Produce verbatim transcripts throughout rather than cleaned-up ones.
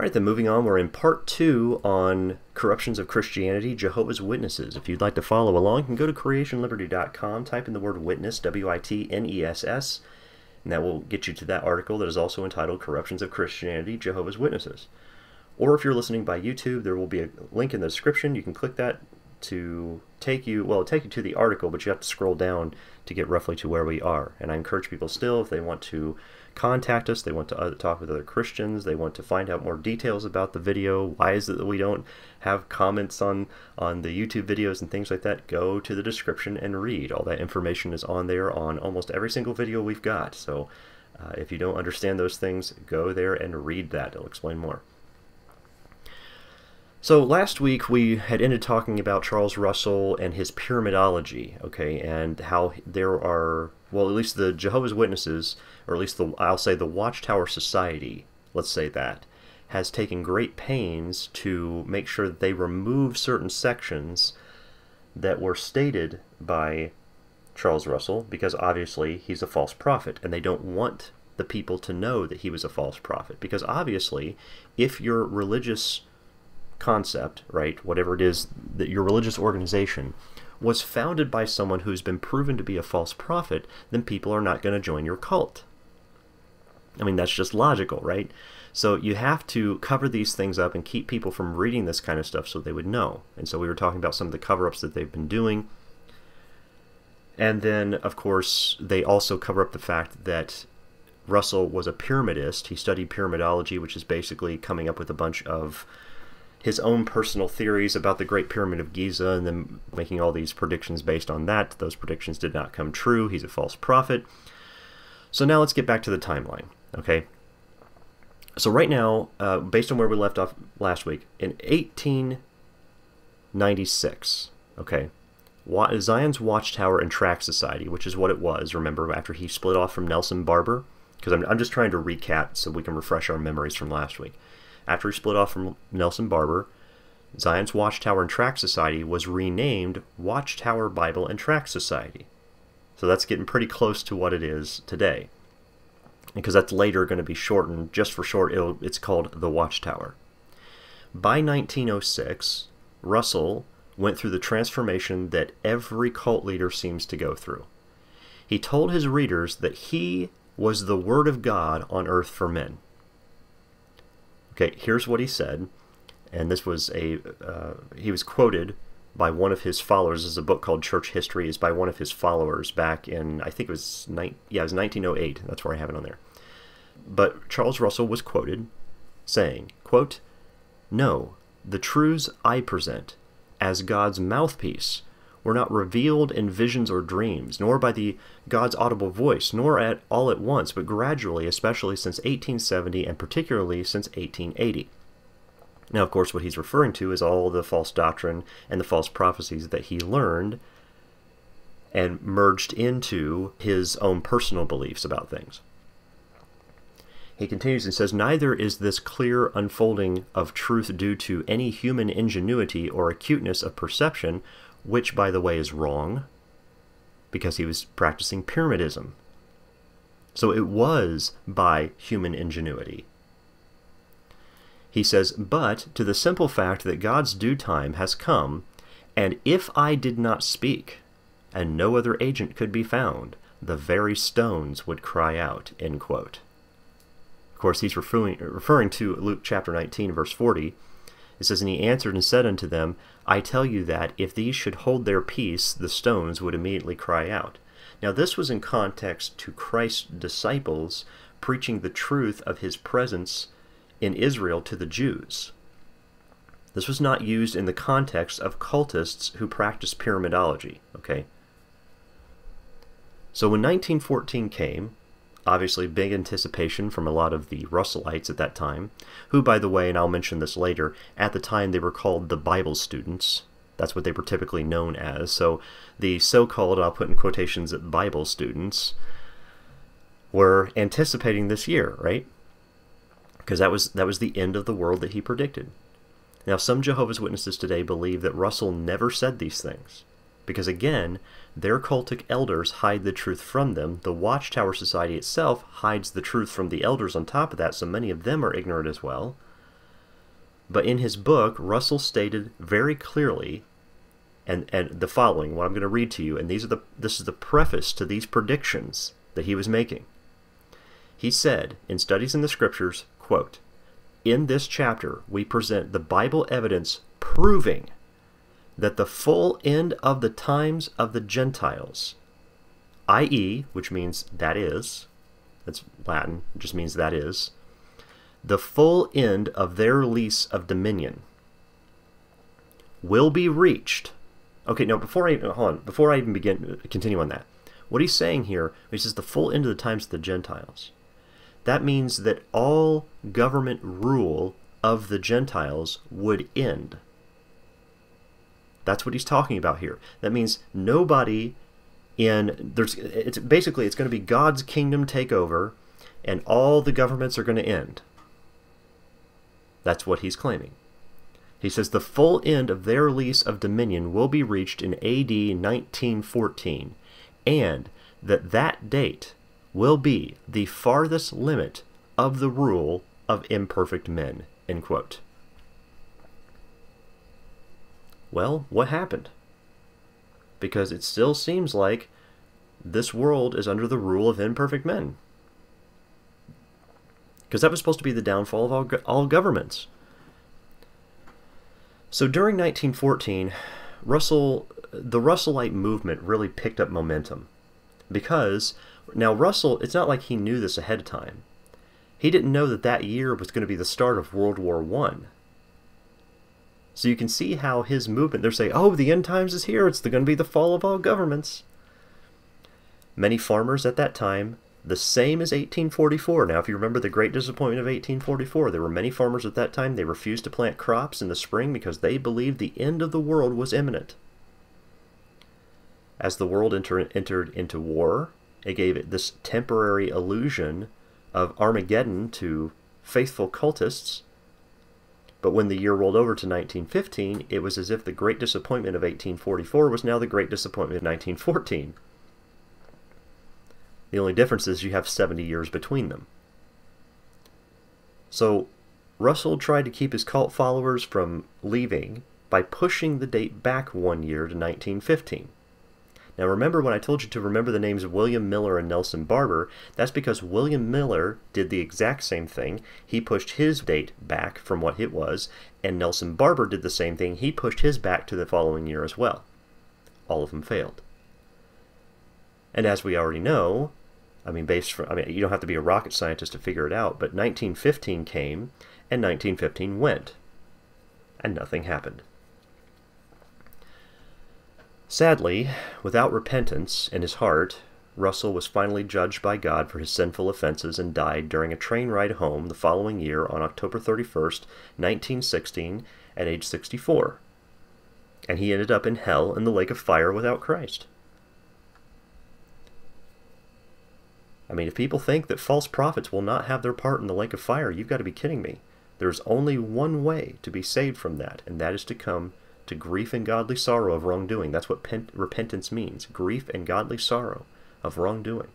All right, then moving on, we're in part two on Corruptions of Christianity, Jehovah's Witnesses. If you'd like to follow along, you can go to creation liberty dot com, type in the word witness, W I T N E S S, and that will get you to that article that is also entitled Corruptions of Christianity, Jehovah's Witnesses. Or if you're listening by YouTube, there will be a link in the description. You can click that to take you, well, it'll take you to the article, but you have to scroll down to get roughly to where we are. And I encourage people still, if they want to contact us, they want to talk with other Christians, they want to find out more details about the video, why is it that we don't have comments on, on the YouTube videos and things like that, go to the description and read. All that information is on there on almost every single video we've got. So uh, if you don't understand those things, go there and read that. It'll explain more. So last week we had ended talking about Charles Russell and his pyramidology, okay, and how there are, well, at least the Jehovah's Witnesses, or at least the, I'll say the Watchtower Society, let's say that, has taken great pains to make sure that they remove certain sections that were stated by Charles Russell, because obviously he's a false prophet, and they don't want the people to know that he was a false prophet, because obviously if your religious concept, right, whatever it is that your religious organization was founded by someone who's been proven to be a false prophet, then people are not going to join your cult. I mean, that's just logical, right? So you have to cover these things up and keep people from reading this kind of stuff so they would know. And so we were talking about some of the cover-ups that they've been doing. And then, of course, they also cover up the fact that Russell was a pyramidist. He studied pyramidology, which is basically coming up with a bunch of his own personal theories about the Great Pyramid of Giza and then making all these predictions based on that. Those predictions did not come true. He's a false prophet. So now let's get back to the timeline, okay? So right now, uh, based on where we left off last week, in eighteen ninety-six, okay, Zion's Watchtower and Tract Society, which is what it was, remember, after he split off from Nelson Barbour, because I'm, I'm just trying to recap so we can refresh our memories from last week. After he split off from Nelson Barbour, Zion's Watchtower and Tract Society was renamed Watchtower Bible and Tract Society. So that's getting pretty close to what it is today, because that's later going to be shortened. Just for short, it'll, it's called the Watchtower. By nineteen oh six, Russell went through the transformation that every cult leader seems to go through. He told his readers that he was the Word of God on earth for men. Okay, here's what he said, and this was a, uh, he was quoted by one of his followers. This is a book called Church History. It's by one of his followers back in, I think it was, yeah, it was nineteen oh eight. That's where I have it on there. But Charles Russell was quoted saying, quote, "No, the truths I present as God's mouthpiece were not revealed in visions or dreams, nor by the God's audible voice, nor at all at once, but gradually, especially since eighteen seventy, and particularly since eighteen eighty. Now, of course, what he's referring to is all the false doctrine and the false prophecies that he learned and merged into his own personal beliefs about things. He continues and says, "Neither is this clear unfolding of truth due to any human ingenuity or acuteness of perception," which, by the way, is wrong, because he was practicing pyramidism. So it was by human ingenuity. He says, "But to the simple fact that God's due time has come, and if I did not speak, and no other agent could be found, the very stones would cry out," end quote. Of course, he's referring, referring to Luke chapter nineteen, verse forty, It says, "And he answered and said unto them, I tell you that if these should hold their peace, the stones would immediately cry out." Now this was in context to Christ's disciples preaching the truth of his presence in Israel to the Jews. This was not used in the context of cultists who practiced pyramidology, okay? So when nineteen fourteen came, obviously big anticipation from a lot of the Russellites at that time, who, by the way, and I'll mention this later, at the time they were called the Bible Students. That's what they were typically known as. So the so-called, I'll put in quotations, Bible Students were anticipating this year, right? Because that was, that was the end of the world that he predicted. Now, some Jehovah's Witnesses today believe that Russell never said these things, because again, their cultic elders hide the truth from them. The Watchtower Society itself hides the truth from the elders on top of that, so many of them are ignorant as well. But in his book, Russell stated very clearly and, and the following, what I'm going to read to you, and these are the, this is the preface to these predictions that he was making. He said, in Studies in the Scriptures, quote, "In this chapter, we present the Bible evidence proving that the full end of the times of the Gentiles, that is, which means that is, that's Latin, it just means that is, the full end of their lease of dominion will be reached." Okay, now before I hold on, before I even begin continue on that, what he's saying here, he says the full end of the times of the Gentiles. That means that all government rule of the Gentiles would end. That's what he's talking about here. That means nobody in there's it's basically it's going to be God's kingdom takeover, and all the governments are going to end. That's what he's claiming. He says the full end of their lease of dominion will be reached in A D nineteen fourteen, and that that date will be the farthest limit of the rule of imperfect men, end quote. Well, what happened? Because it still seems like this world is under the rule of imperfect men. Because that was supposed to be the downfall of all, go all governments. So during nineteen fourteen, Russell, the Russellite movement really picked up momentum. Because, now Russell, it's not like he knew this ahead of time. He didn't know that that year was going to be the start of World War One. So you can see how his movement, they're saying, oh, the end times is here, it's going to be the fall of all governments. Many farmers at that time, the same as eighteen forty-four. Now, if you remember the great disappointment of eighteen forty-four, there were many farmers at that time, they refused to plant crops in the spring because they believed the end of the world was imminent. As the world enter, entered into war, it gave it this temporary illusion of Armageddon to faithful cultists. But when the year rolled over to nineteen fifteen, it was as if the great disappointment of eighteen forty-four was now the great disappointment of nineteen fourteen. The only difference is you have seventy years between them. So Russell tried to keep his cult followers from leaving by pushing the date back one year to nineteen fifteen. Now remember when I told you to remember the names of William Miller and Nelson Barbour, that's because William Miller did the exact same thing. He pushed his date back from what it was, and Nelson Barbour did the same thing. He pushed his back to the following year as well. All of them failed. And as we already know, I mean, based from, I mean, you don't have to be a rocket scientist to figure it out, but nineteen fifteen came and nineteen fifteen went, and nothing happened. Sadly, without repentance in his heart, Russell was finally judged by God for his sinful offenses and died during a train ride home the following year on October thirty-first, nineteen sixteen, at age sixty-four. And he ended up in hell in the lake of fire without Christ. I mean, if people think that false prophets will not have their part in the lake of fire, you've got to be kidding me. There's only one way to be saved from that, and that is to come to grief and godly sorrow of wrongdoing. That's what pen repentance means, grief and godly sorrow of wrongdoing.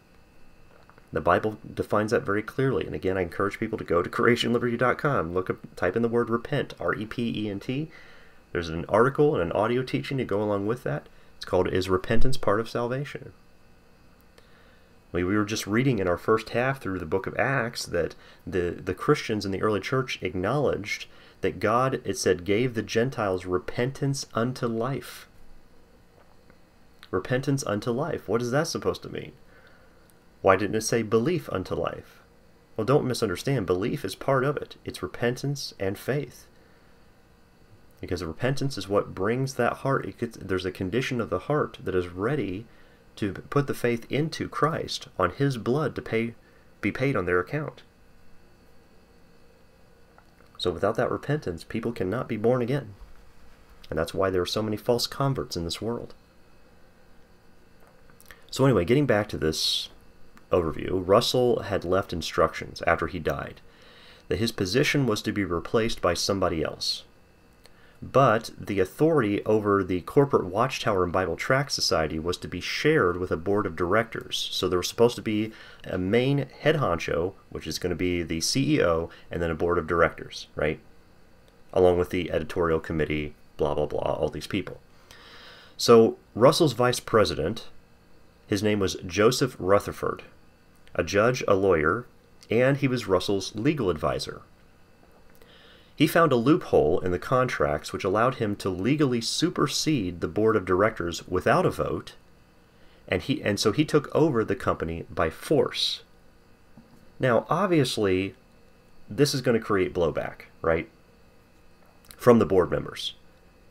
The Bible defines that very clearly, and again, I encourage people to go to creation liberty dot com, look up, type in the word repent, R E P E N T. There's an article and an audio teaching to go along with that. It's called, Is Repentance Part of Salvation? We were just reading in our first half through the book of Acts that the, the Christians in the early church acknowledged that God, it said, gave the Gentiles repentance unto life. Repentance unto life. What is that supposed to mean? Why didn't it say belief unto life? Well, don't misunderstand. Belief is part of it. It's repentance and faith. Because repentance is what brings that heart. It gets, there's a condition of the heart that is ready to put the faith into Christ on his blood to pay, be paid on their account. So without that repentance, people cannot be born again. And that's why there are so many false converts in this world. So anyway, getting back to this overview, Russell had left instructions after he died that his position was to be replaced by somebody else. But the authority over the corporate Watchtower and Bible Tract Society was to be shared with a board of directors. So there was supposed to be a main head honcho, which is going to be the C E O, and then a board of directors, right? along with the editorial committee, blah, blah, blah, all these people. So Russell's vice president, his name was Joseph Rutherford, a judge, a lawyer, and he was Russell's legal advisor. He found a loophole in the contracts which allowed him to legally supersede the board of directors without a vote, and he and so he took over the company by force. Now, obviously, this is going to create blowback, right? From the board members.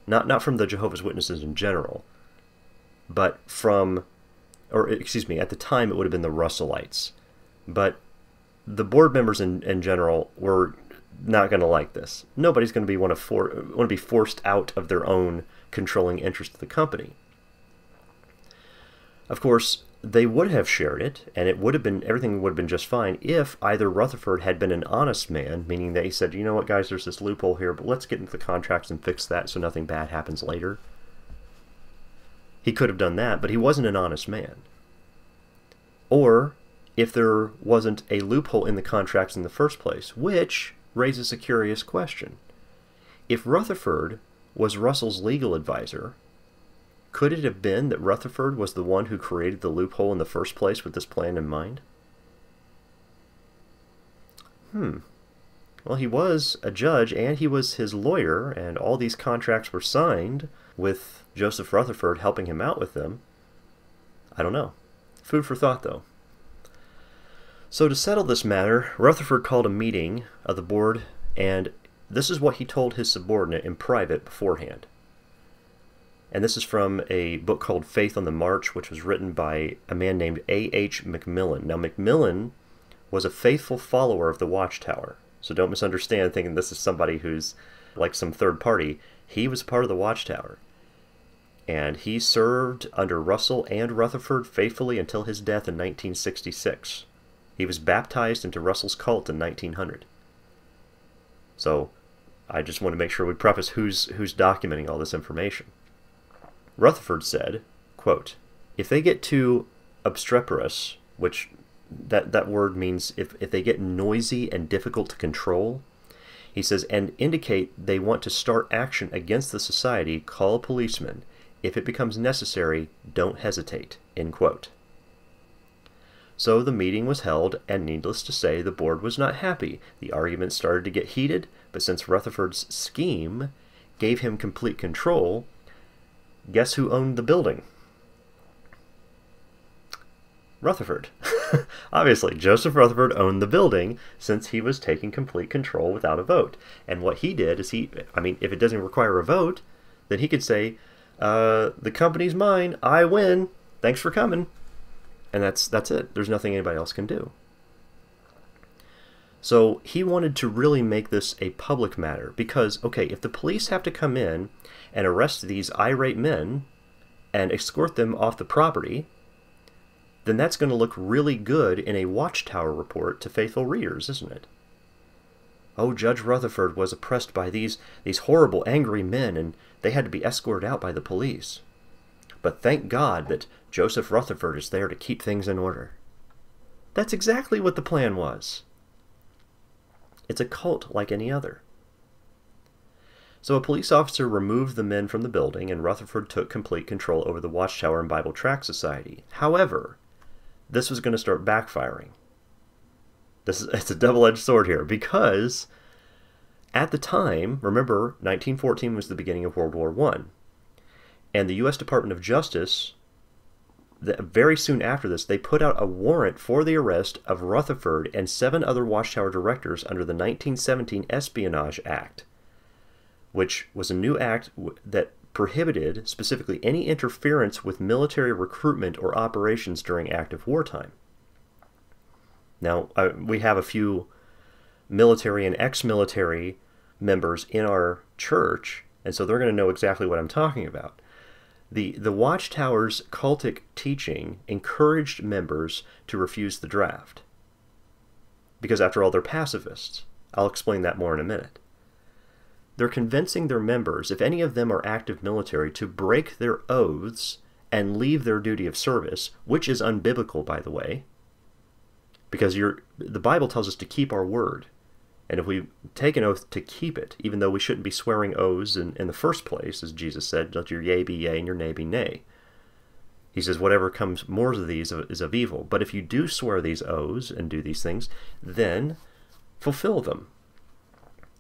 Not, not from the Jehovah's Witnesses in general, but from, or excuse me, at the time it would have been the Russellites. But the board members in, in general were not going to like this. Nobody's going to be want to for, want to be forced out of their own controlling interest of the company. Of course, they would have shared it, and it would have been everything would have been just fine if either Rutherford had been an honest man, meaning that he said, you know what, guys, there's this loophole here, but let's get into the contracts and fix that so nothing bad happens later. He could have done that, but he wasn't an honest man. Or if there wasn't a loophole in the contracts in the first place, which raises a curious question. If Rutherford was Russell's legal advisor, could it have been that Rutherford was the one who created the loophole in the first place with this plan in mind? Hmm. Well, he was a judge, and he was his lawyer, and all these contracts were signed with Joseph Rutherford helping him out with them. I don't know. Food for thought, though. So to settle this matter, Rutherford called a meeting of the board, and this is what he told his subordinate in private beforehand. And this is from a book called Faith on the March, which was written by a man named A H McMillan. Now, McMillan was a faithful follower of the Watchtower. So don't misunderstand thinking this is somebody who's like some third party. He was part of the Watchtower. And he served under Russell and Rutherford faithfully until his death in nineteen sixty-six. He was baptized into Russell's cult in nineteen hundred. So I just want to make sure we preface who's, who's documenting all this information. Rutherford said, quote, if they get too obstreperous, which that, that word means if, if they get noisy and difficult to control, he says, and indicate they want to start action against the society, call a policeman. If it becomes necessary, don't hesitate, end quote. So the meeting was held, and needless to say, the board was not happy. The argument started to get heated, but since Rutherford's scheme gave him complete control, guess who owned the building? Rutherford. Obviously, Joseph Rutherford owned the building since he was taking complete control without a vote. And what he did is he, I mean, if it doesn't require a vote, then he could say, uh, the company's mine, I win, thanks for coming. And that's, that's it. There's nothing anybody else can do. So he wanted to really make this a public matter because, okay, if the police have to come in and arrest these irate men and escort them off the property, then that's going to look really good in a Watchtower report to faithful readers, isn't it? Oh, Judge Rutherford was oppressed by these, these horrible, angry men, and they had to be escorted out by the police. But thank God that Joseph Rutherford is there to keep things in order. That's exactly what the plan was. It's a cult like any other. So a police officer removed the men from the building, and Rutherford took complete control over the Watchtower and Bible Tract Society. However, this was going to start backfiring. This is, it's a double-edged sword here, because at the time, remember, nineteen fourteen was the beginning of World War One, and the U S Department of Justice, the, very soon after this, they put out a warrant for the arrest of Rutherford and seven other Watchtower directors under the nineteen seventeen Espionage Act, which was a new act that prohibited specifically any interference with military recruitment or operations during active wartime. Now, uh, we have a few military and ex-military members in our church, and so they're going to know exactly what I'm talking about. The, the Watchtower's cultic teaching encouraged members to refuse the draft, because after all, they're pacifists. I'll explain that more in a minute. They're convincing their members, if any of them are active military, to break their oaths and leave their duty of service, which is unbiblical, by the way, because you're, the Bible tells us to keep our word. And if we take an oath to keep it, even though we shouldn't be swearing oaths in, in the first place, as Jesus said, let your yea be yea and your nay be nay. He says whatever comes more of these is of evil. But if you do swear these oaths and do these things, then fulfill them.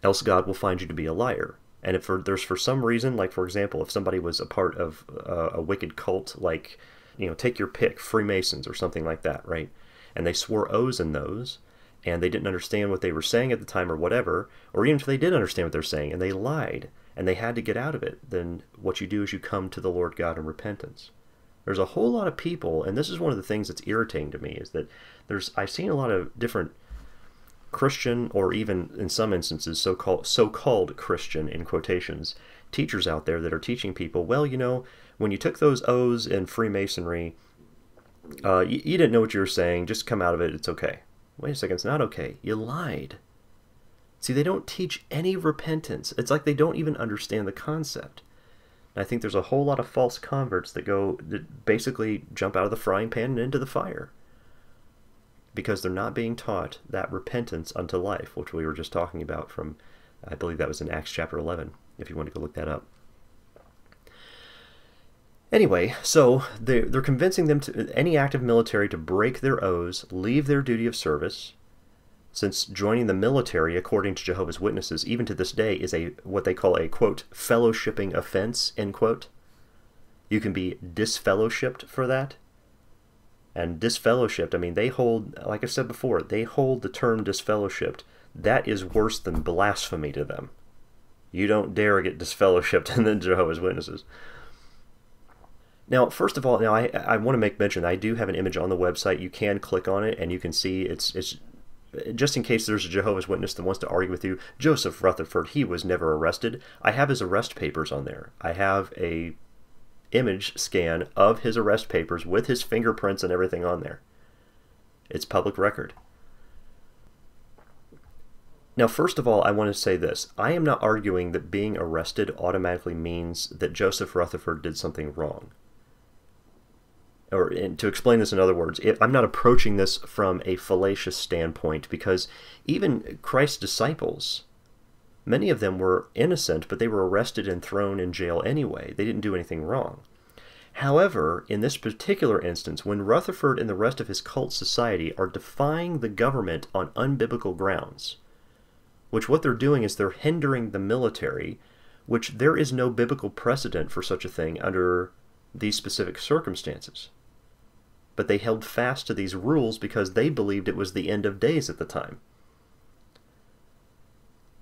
Else God will find you to be a liar. And if for, there's for some reason, like for example, if somebody was a part of uh, a wicked cult, like, you know, take your pick, Freemasons or something like that, right? And they swore oaths in those, and they didn't understand what they were saying at the time or whatever, or even if they did understand what they're saying and they lied and they had to get out of it, then what you do is you come to the Lord God in repentance. There's a whole lot of people, and this is one of the things that's irritating to me, is that there's I've seen a lot of different Christian, or even in some instances so-called so-called Christian, in quotations, teachers out there that are teaching people, well, you know, when you took those oaths in Freemasonry, uh, you, you didn't know what you were saying, just come out of it, it's okay. Wait a second, it's not okay. You lied. See, they don't teach any repentance. It's like they don't even understand the concept. And I think there's a whole lot of false converts that go, that basically jump out of the frying pan and into the fire, because they're not being taught that repentance unto life, which we were just talking about from, I believe that was in Acts chapter eleven, if you want to go look that up. Anyway, so they're, they're convincing them to any active military to break their oaths, leave their duty of service, since joining the military, according to Jehovah's Witnesses, even to this day, is a what they call a, quote, fellowshipping offense, end quote. You can be disfellowshipped for that. And disfellowshipped, I mean, they hold, like I've said before, they hold the term disfellowshipped. That is worse than blasphemy to them. You don't dare get disfellowshipped in the Jehovah's Witnesses. Now, first of all, now I, I want to make mention, I do have an image on the website. You can click on it, and you can see it's, it's just in case there's a Jehovah's Witness that wants to argue with you, Joseph Rutherford, he was never arrested. I have his arrest papers on there. I have a image scan of his arrest papers with his fingerprints and everything on there. It's public record. Now, first of all, I want to say this. I am not arguing that being arrested automatically means that Joseph Rutherford did something wrong. Or in, to explain this in other words, it, I'm not approaching this from a fallacious standpoint, because even Christ's disciples, many of them were innocent, but they were arrested and thrown in jail anyway. They didn't do anything wrong. However, in this particular instance, when Rutherford and the rest of his cult society are defying the government on unbiblical grounds, which what they're doing is they're hindering the military, which there is no biblical precedent for such a thing under these specific circumstances. But they held fast to these rules because they believed it was the end of days at the time.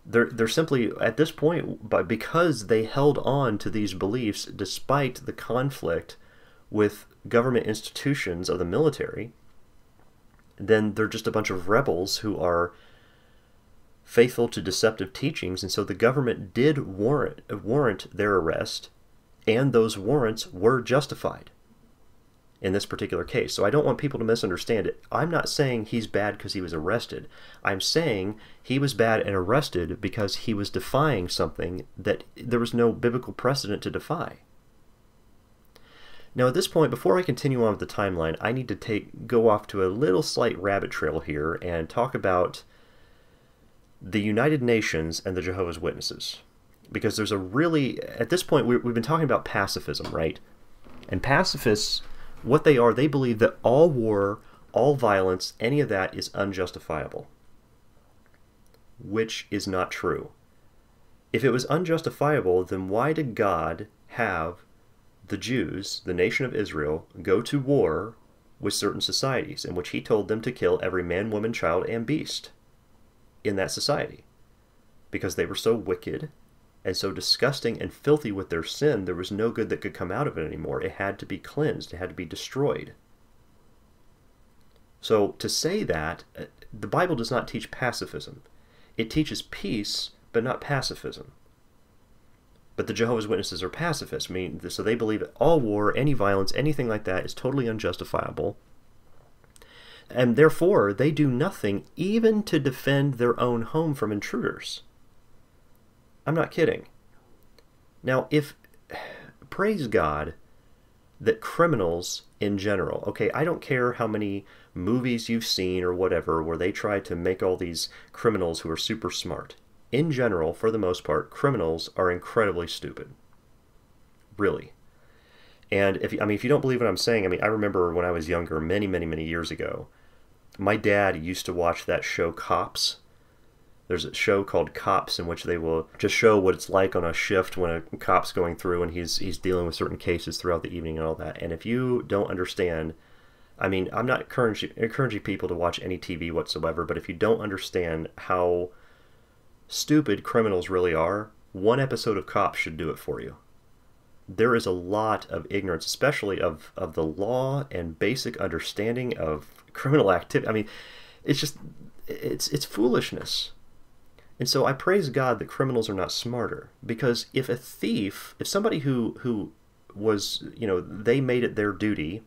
They're, they're simply, at this point, by, because they held on to these beliefs despite the conflict with government institutions of the military, then they're just a bunch of rebels who are faithful to deceptive teachings, and so the government did warrant, warrant their arrest, and those warrants were justified in this particular case. So I don't want people to misunderstand it. I'm not saying he's bad because he was arrested. I'm saying he was bad and arrested because he was defying something that there was no biblical precedent to defy. Now at this point, before I continue on with the timeline, I need to take go off to a little slight rabbit trail here and talk about the United Nations and the Jehovah's Witnesses. Because there's a really, at this point, we've been talking about pacifism, right? And pacifists, what they are, they believe that all war, all violence, any of that is unjustifiable. Which is not true. If it was unjustifiable, then why did God have the Jews, the nation of Israel, go to war with certain societies in which he told them to kill every man, woman, child, and beast in that society? Because they were so wicked and so disgusting and filthy with their sin, there was no good that could come out of it anymore. It had to be cleansed. It had to be destroyed. So to say that, the Bible does not teach pacifism. It teaches peace, but not pacifism. But the Jehovah's Witnesses are pacifists. I mean, so they believe that all war, any violence, anything like that is totally unjustifiable. And therefore, they do nothing even to defend their own home from intruders. I'm not kidding. Now, if, praise God that criminals in general, okay, I don't care how many movies you've seen or whatever, where they try to make all these criminals who are super smart. In general, for the most part, criminals are incredibly stupid. Really. And if I mean, if you don't believe what I'm saying, I mean, I remember when I was younger, many, many, many years ago, my dad used to watch that show Cops. There's a show called Cops in which they will just show what it's like on a shift when a cop's going through and he's he's dealing with certain cases throughout the evening and all that. And if you don't understand, I mean, I'm not encouraging, encouraging people to watch any T V whatsoever, but if you don't understand how stupid criminals really are, one episode of Cops should do it for you. There is a lot of ignorance, especially of, of the law and basic understanding of criminal activity. I mean, it's just, it's, it's foolishness. And so I praise God that criminals are not smarter, because if a thief, if somebody who, who was, you know, they made it their duty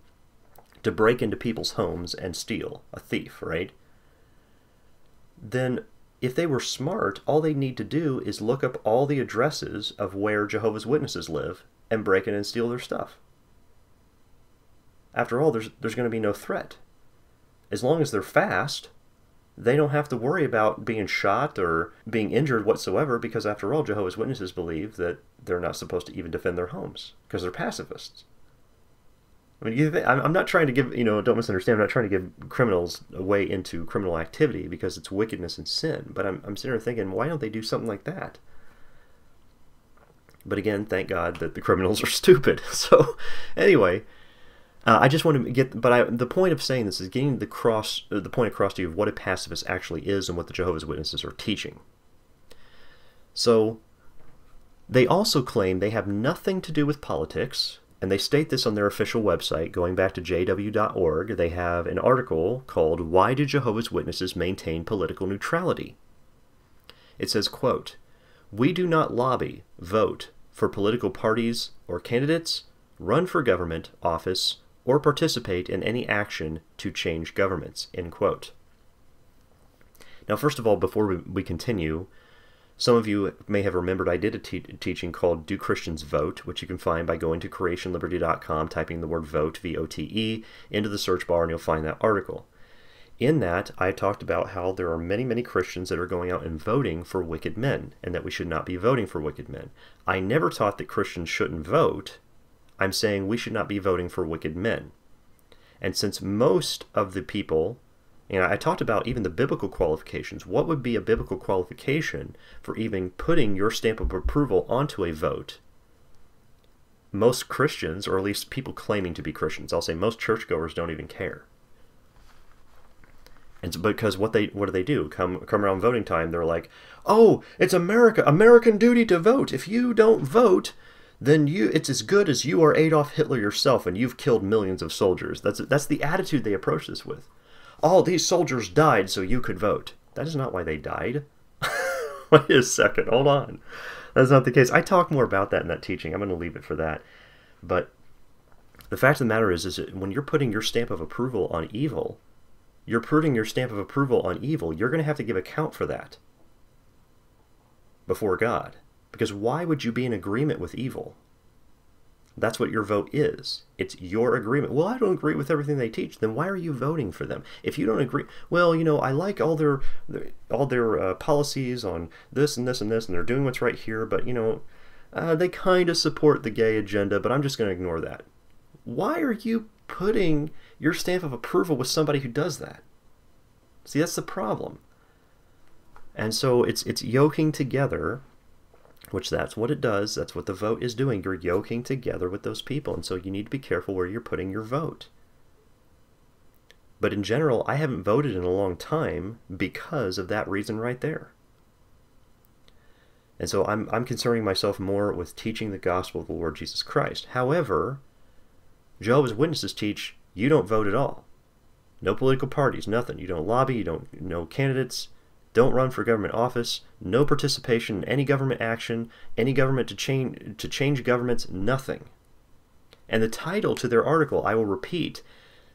to break into people's homes and steal, a thief, right? Then if they were smart, all they need to do is look up all the addresses of where Jehovah's Witnesses live and break in and steal their stuff. After all, there's, there's going to be no threat. As long as they're fast, they don't have to worry about being shot or being injured whatsoever, because after all, Jehovah's Witnesses believe that they're not supposed to even defend their homes because they're pacifists. I mean, you think, I'm not trying to give, you know, don't misunderstand, I'm not trying to give criminals a way into criminal activity because it's wickedness and sin, but I'm, I'm sitting here thinking, why don't they do something like that? But again, thank God that the criminals are stupid. So anyway, uh, I just want to get, but I, the point of saying this is getting the, cross, the point across to you of what a pacifist actually is and what the Jehovah's Witnesses are teaching. So they also claim they have nothing to do with politics. And they state this on their official website, going back to j w dot org, they have an article called, "Why Do Jehovah's Witnesses Maintain Political Neutrality?" It says, quote, "We do not lobby, vote for political parties or candidates, run for government office, or participate in any action to change governments," end quote. Now, first of all, before we, we continue, some of you may have remembered I did a te teaching called Do Christians Vote, which you can find by going to creation liberty dot com, typing the word vote, V O T E, into the search bar, and you'll find that article. In that, I talked about how there are many, many Christians that are going out and voting for wicked men, and that we should not be voting for wicked men. I never taught that Christians shouldn't vote. I'm saying we should not be voting for wicked men. And since most of the people... And I talked about even the biblical qualifications. What would be a biblical qualification for even putting your stamp of approval onto a vote? Most Christians, or at least people claiming to be Christians, I'll say most churchgoers don't even care. And because what they what do they do? Come come around voting time, they're like, "Oh, it's America, American duty to vote. If you don't vote, then you it's as good as you are Adolf Hitler yourself, and you've killed millions of soldiers." That's that's the attitude they approach this with. "Oh, these soldiers died so you could vote." That is not why they died. Wait a second, hold on. That's not the case. I talk more about that in that teaching. I'm going to leave it for that. But the fact of the matter is, is that when you're putting your stamp of approval on evil, you're putting your stamp of approval on evil, you're going to have to give account for that before God. Because why would you be in agreement with evil? That's what your vote is. It's your agreement. "Well, I don't agree with everything they teach." Then why are you voting for them? If you don't agree, "Well, you know, I like all their, their all their uh, policies on this and this and this, and they're doing what's right here, but, you know, uh, they kind of support the gay agenda, but I'm just going to ignore that." Why are you putting your stamp of approval with somebody who does that? See, that's the problem. And so it's it's yoking together, which that's what it does, that's what the vote is doing. You're yoking together with those people, and so you need to be careful where you're putting your vote. But in general, I haven't voted in a long time because of that reason right there. And so I'm, I'm concerning myself more with teaching the gospel of the Lord Jesus Christ. However, Jehovah's Witnesses teach you don't vote at all. No political parties, nothing. You don't lobby, you don't know candidates. Don't run for government office, no participation in any government action, any government to change, to change governments, nothing. And the title to their article, I will repeat,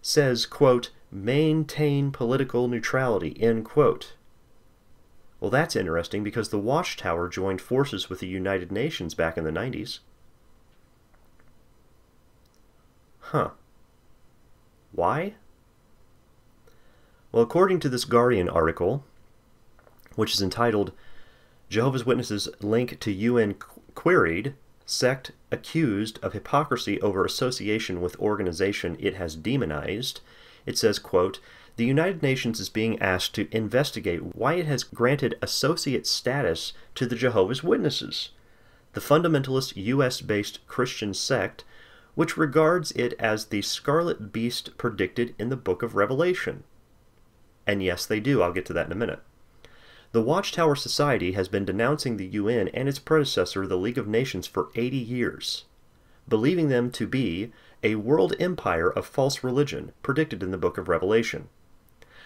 says, quote, "Maintain Political Neutrality," end quote. Well, that's interesting because the Watchtower joined forces with the United Nations back in the nineties. Huh. Why? Well, according to this Guardian article, which is entitled, Jehovah's Witnesses Link to U N Queried, Sect Accused of Hypocrisy Over Association with Organization It Has Demonized, it says, quote, the United Nations is being asked to investigate why it has granted associate status to the Jehovah's Witnesses, the fundamentalist U S based Christian sect, which regards it as the scarlet beast predicted in the book of Revelation. And yes, they do. I'll get to that in a minute. The Watchtower Society has been denouncing the U N and its predecessor, the League of Nations, for eighty years, believing them to be a world empire of false religion predicted in the book of Revelation.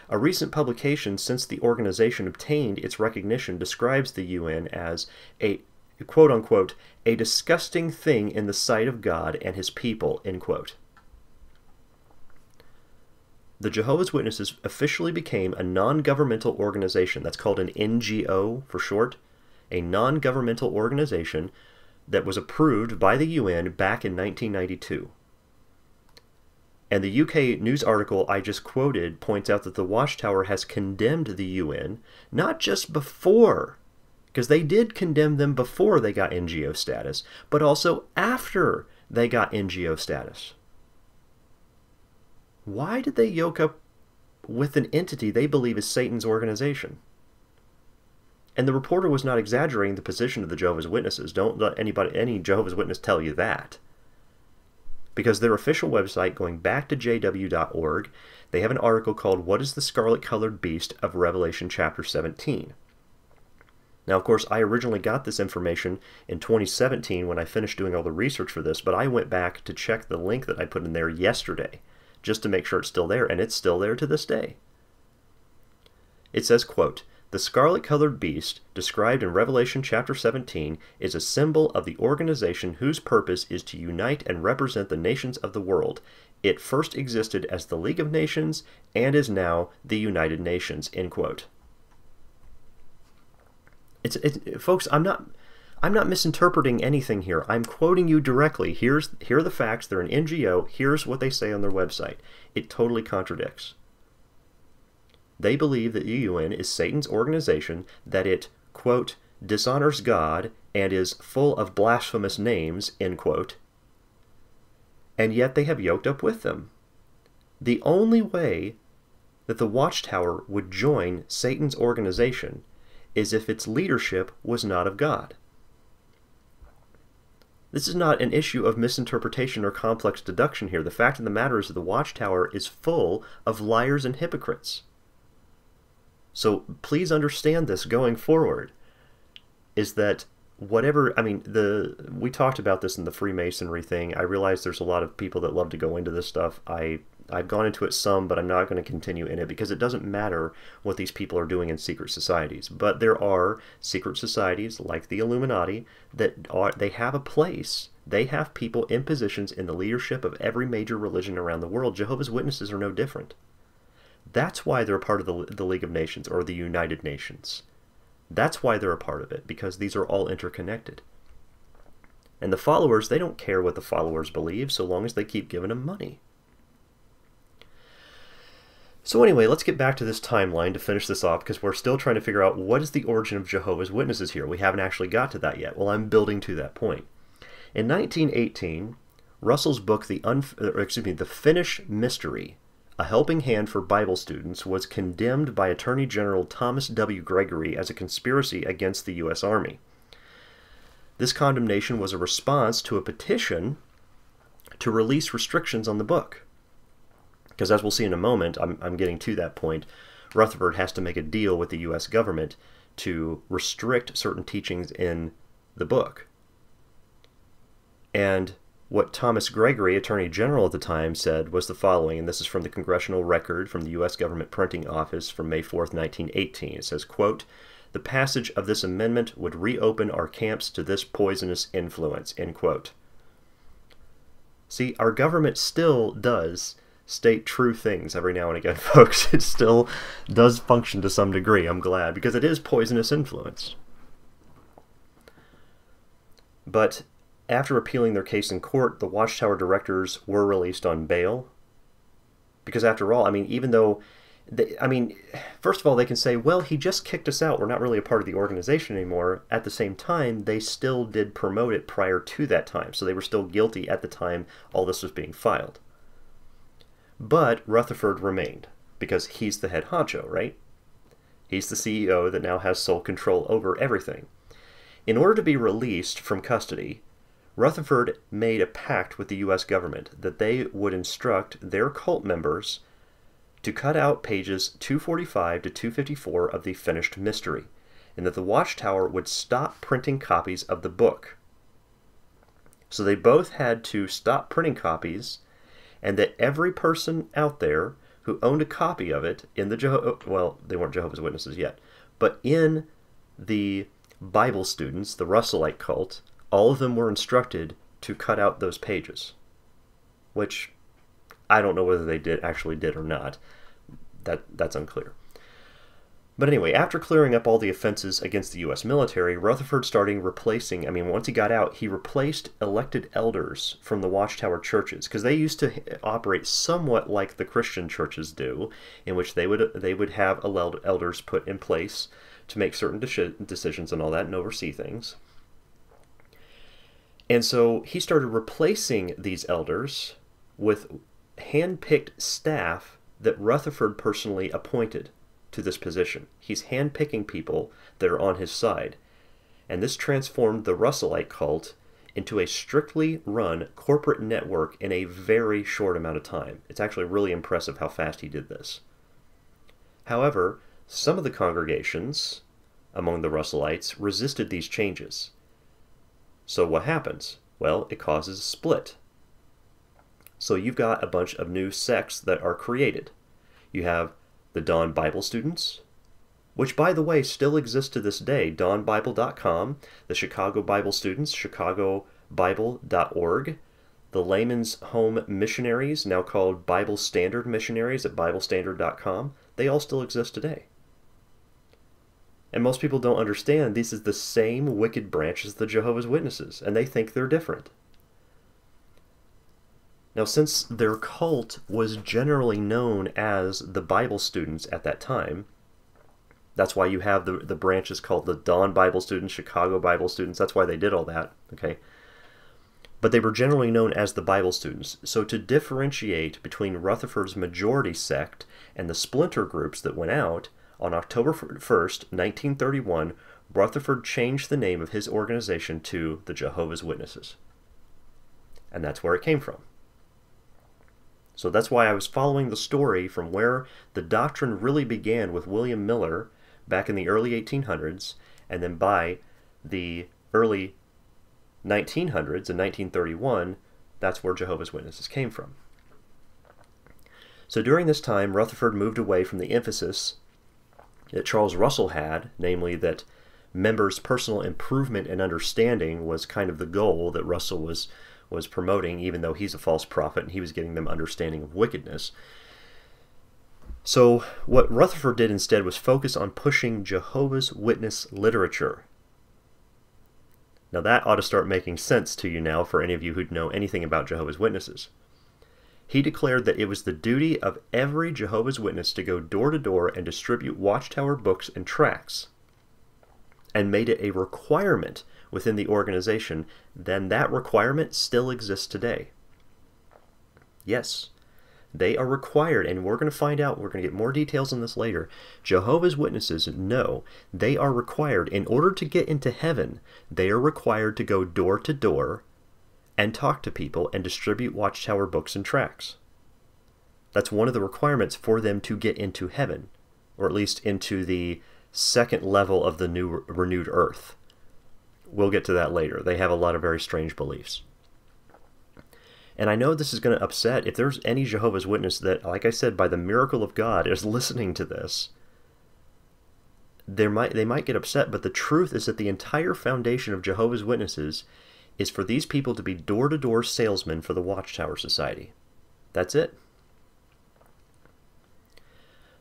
A recent publication since the organization obtained its recognition describes the U N as a, quote-unquote, a disgusting thing in the sight of God and his people, end quote. The Jehovah's Witnesses officially became a non-governmental organization, that's called an N G O for short, a non-governmental organization that was approved by the U N back in nineteen ninety-two. And the U K news article I just quoted points out that the Watchtower has condemned the U N, not just before, because they did condemn them before they got N G O status, but also after they got N G O status. Why did they yoke up with an entity they believe is Satan's organization? And the reporter was not exaggerating the position of the Jehovah's Witnesses. Don't let anybody, any Jehovah's Witness tell you that. Because their official website, going back to j w dot org, they have an article called What is the Scarlet-Colored Beast of Revelation Chapter seventeen? Now, of course, I originally got this information in twenty seventeen when I finished doing all the research for this, but I went back to check the link that I put in there yesterday, just to make sure it's still there, and it's still there to this day. It says, quote, the scarlet-colored beast, described in Revelation chapter seventeen, is a symbol of the organization whose purpose is to unite and represent the nations of the world. It first existed as the League of Nations and is now the United Nations, end quote. It's, it, folks, I'm not... I'm not misinterpreting anything here. I'm quoting you directly. Here's, here are the facts. They're an N G O. Here's what they say on their website. It totally contradicts. They believe that the U N is Satan's organization, that it, quote, dishonors God and is full of blasphemous names, end quote. And yet they have yoked up with them. The only way that the Watchtower would join Satan's organization is if its leadership was not of God. This is not an issue of misinterpretation or complex deduction here. The fact of the matter is that the Watchtower is full of liars and hypocrites. So please understand this going forward, is that whatever, I mean, the we talked about this in the Freemasonry thing. I realize there's a lot of people that love to go into this stuff. I, I've gone into it some, but I'm not going to continue in it because it doesn't matter what these people are doing in secret societies. But there are secret societies like the Illuminati that are, they have a place. They have people in positions in the leadership of every major religion around the world. Jehovah's Witnesses are no different. That's why they're a part of the, the League of Nations or the United Nations. That's why they're a part of it, because these are all interconnected. And the followers, they don't care what the followers believe so long as they keep giving them money. So anyway, let's get back to this timeline to finish this off, because we're still trying to figure out what is the origin of Jehovah's Witnesses here. We haven't actually got to that yet. Well, I'm building to that point. In nineteen eighteen, Russell's book, The, Unf or excuse me, The Finnish Mystery, A Helping Hand for Bible Students, was condemned by Attorney General Thomas W. Gregory as a conspiracy against the U S Army. This condemnation was a response to a petition to release restrictions on the book. Because as we'll see in a moment, I'm, I'm getting to that point, Rutherford has to make a deal with the U S government to restrict certain teachings in the book. And what Thomas Gregory, Attorney General at the time, said was the following, and this is from the Congressional Record from the U S Government Printing Office from May fourth, nineteen eighteen. It says, quote, the passage of this amendment would reopen our camps to this poisonous influence, end quote. See, our government still does state true things every now and again, folks. It still does function to some degree, I'm glad, because it is poisonous influence. But after appealing their case in court, the Watchtower directors were released on bail. Because after all, I mean, even though they, I mean, first of all, they can say, well, he just kicked us out. We're not really a part of the organization anymore. At the same time, they still did promote it prior to that time. So they were still guilty at the time all this was being filed. But Rutherford remained because he's the head honcho, right? He's the C E O that now has sole control over everything. In order to be released from custody, Rutherford made a pact with the U S government that they would instruct their cult members to cut out pages two forty-five to two fifty-four of the finished mystery, and that the Watchtower would stop printing copies of the book. So they both had to stop printing copies, and that every person out there who owned a copy of it in the Jeho- well, they weren't Jehovah's Witnesses yet, but in the Bible Students, the Russellites cult, all of them were instructed to cut out those pages, which I don't know whether they did actually did or not. That that's unclear. But anyway, after clearing up all the offenses against the U S military, Rutherford started replacing, I mean, once he got out, he replaced elected elders from the Watchtower churches, because they used to operate somewhat like the Christian churches do, in which they would they would have elders put in place to make certain decisions and all that and oversee things. And so he started replacing these elders with hand-picked staff that Rutherford personally appointed to this position. He's hand-picking people that are on his side. And this transformed the Russellite cult into a strictly run corporate network in a very short amount of time. It's actually really impressive how fast he did this. However, some of the congregations among the Russellites resisted these changes. So what happens? Well, it causes a split. So you've got a bunch of new sects that are created. You have the Dawn Bible Students, which, by the way, still exists to this day, dawn bible dot com, the Chicago Bible Students, chicago bible dot org, the Layman's Home Missionaries, now called Bible Standard Missionaries at bible standard dot com. They all still exist today. And most people don't understand this is the same wicked branch as the Jehovah's Witnesses, and they think they're different. Now, since their cult was generally known as the Bible Students at that time, that's why you have the, the branches called the Dawn Bible Students, Chicago Bible Students, that's why they did all that, okay? But they were generally known as the Bible Students. So to differentiate between Rutherford's majority sect and the splinter groups that went out, on October first, nineteen thirty-one, Rutherford changed the name of his organization to the Jehovah's Witnesses. And that's where it came from. So that's why I was following the story from where the doctrine really began with William Miller back in the early eighteen hundreds, and then by the early nineteen hundreds, in nineteen thirty-one, that's where Jehovah's Witnesses came from. So during this time, Rutherford moved away from the emphasis that Charles Russell had, namely that members' personal improvement and understanding was kind of the goal that Russell was was promoting, even though he's a false prophet and he was getting them understanding of wickedness. So what Rutherford did instead was focus on pushing Jehovah's Witness literature. Now that ought to start making sense to you now, for any of you who know anything about Jehovah's Witnesses. He declared that it was the duty of every Jehovah's Witness to go door to door and distribute Watchtower books and tracts, and made it a requirement within the organization. Then that requirement still exists today. Yes, they are required, and we're going to find out, we're going to get more details on this later. Jehovah's Witnesses know they are required, in order to get into heaven, they are required to go door to door and talk to people and distribute Watchtower books and tracts. That's one of the requirements for them to get into heaven, or at least into the second level of the new renewed earth. We'll get to that later. They have a lot of very strange beliefs. And I know this is going to upset, if there's any Jehovah's Witness that, like I said, by the miracle of God is listening to this, they might, they might get upset, but the truth is that the entire foundation of Jehovah's Witnesses is for these people to be door-to-door salesmen for the Watchtower Society. That's it.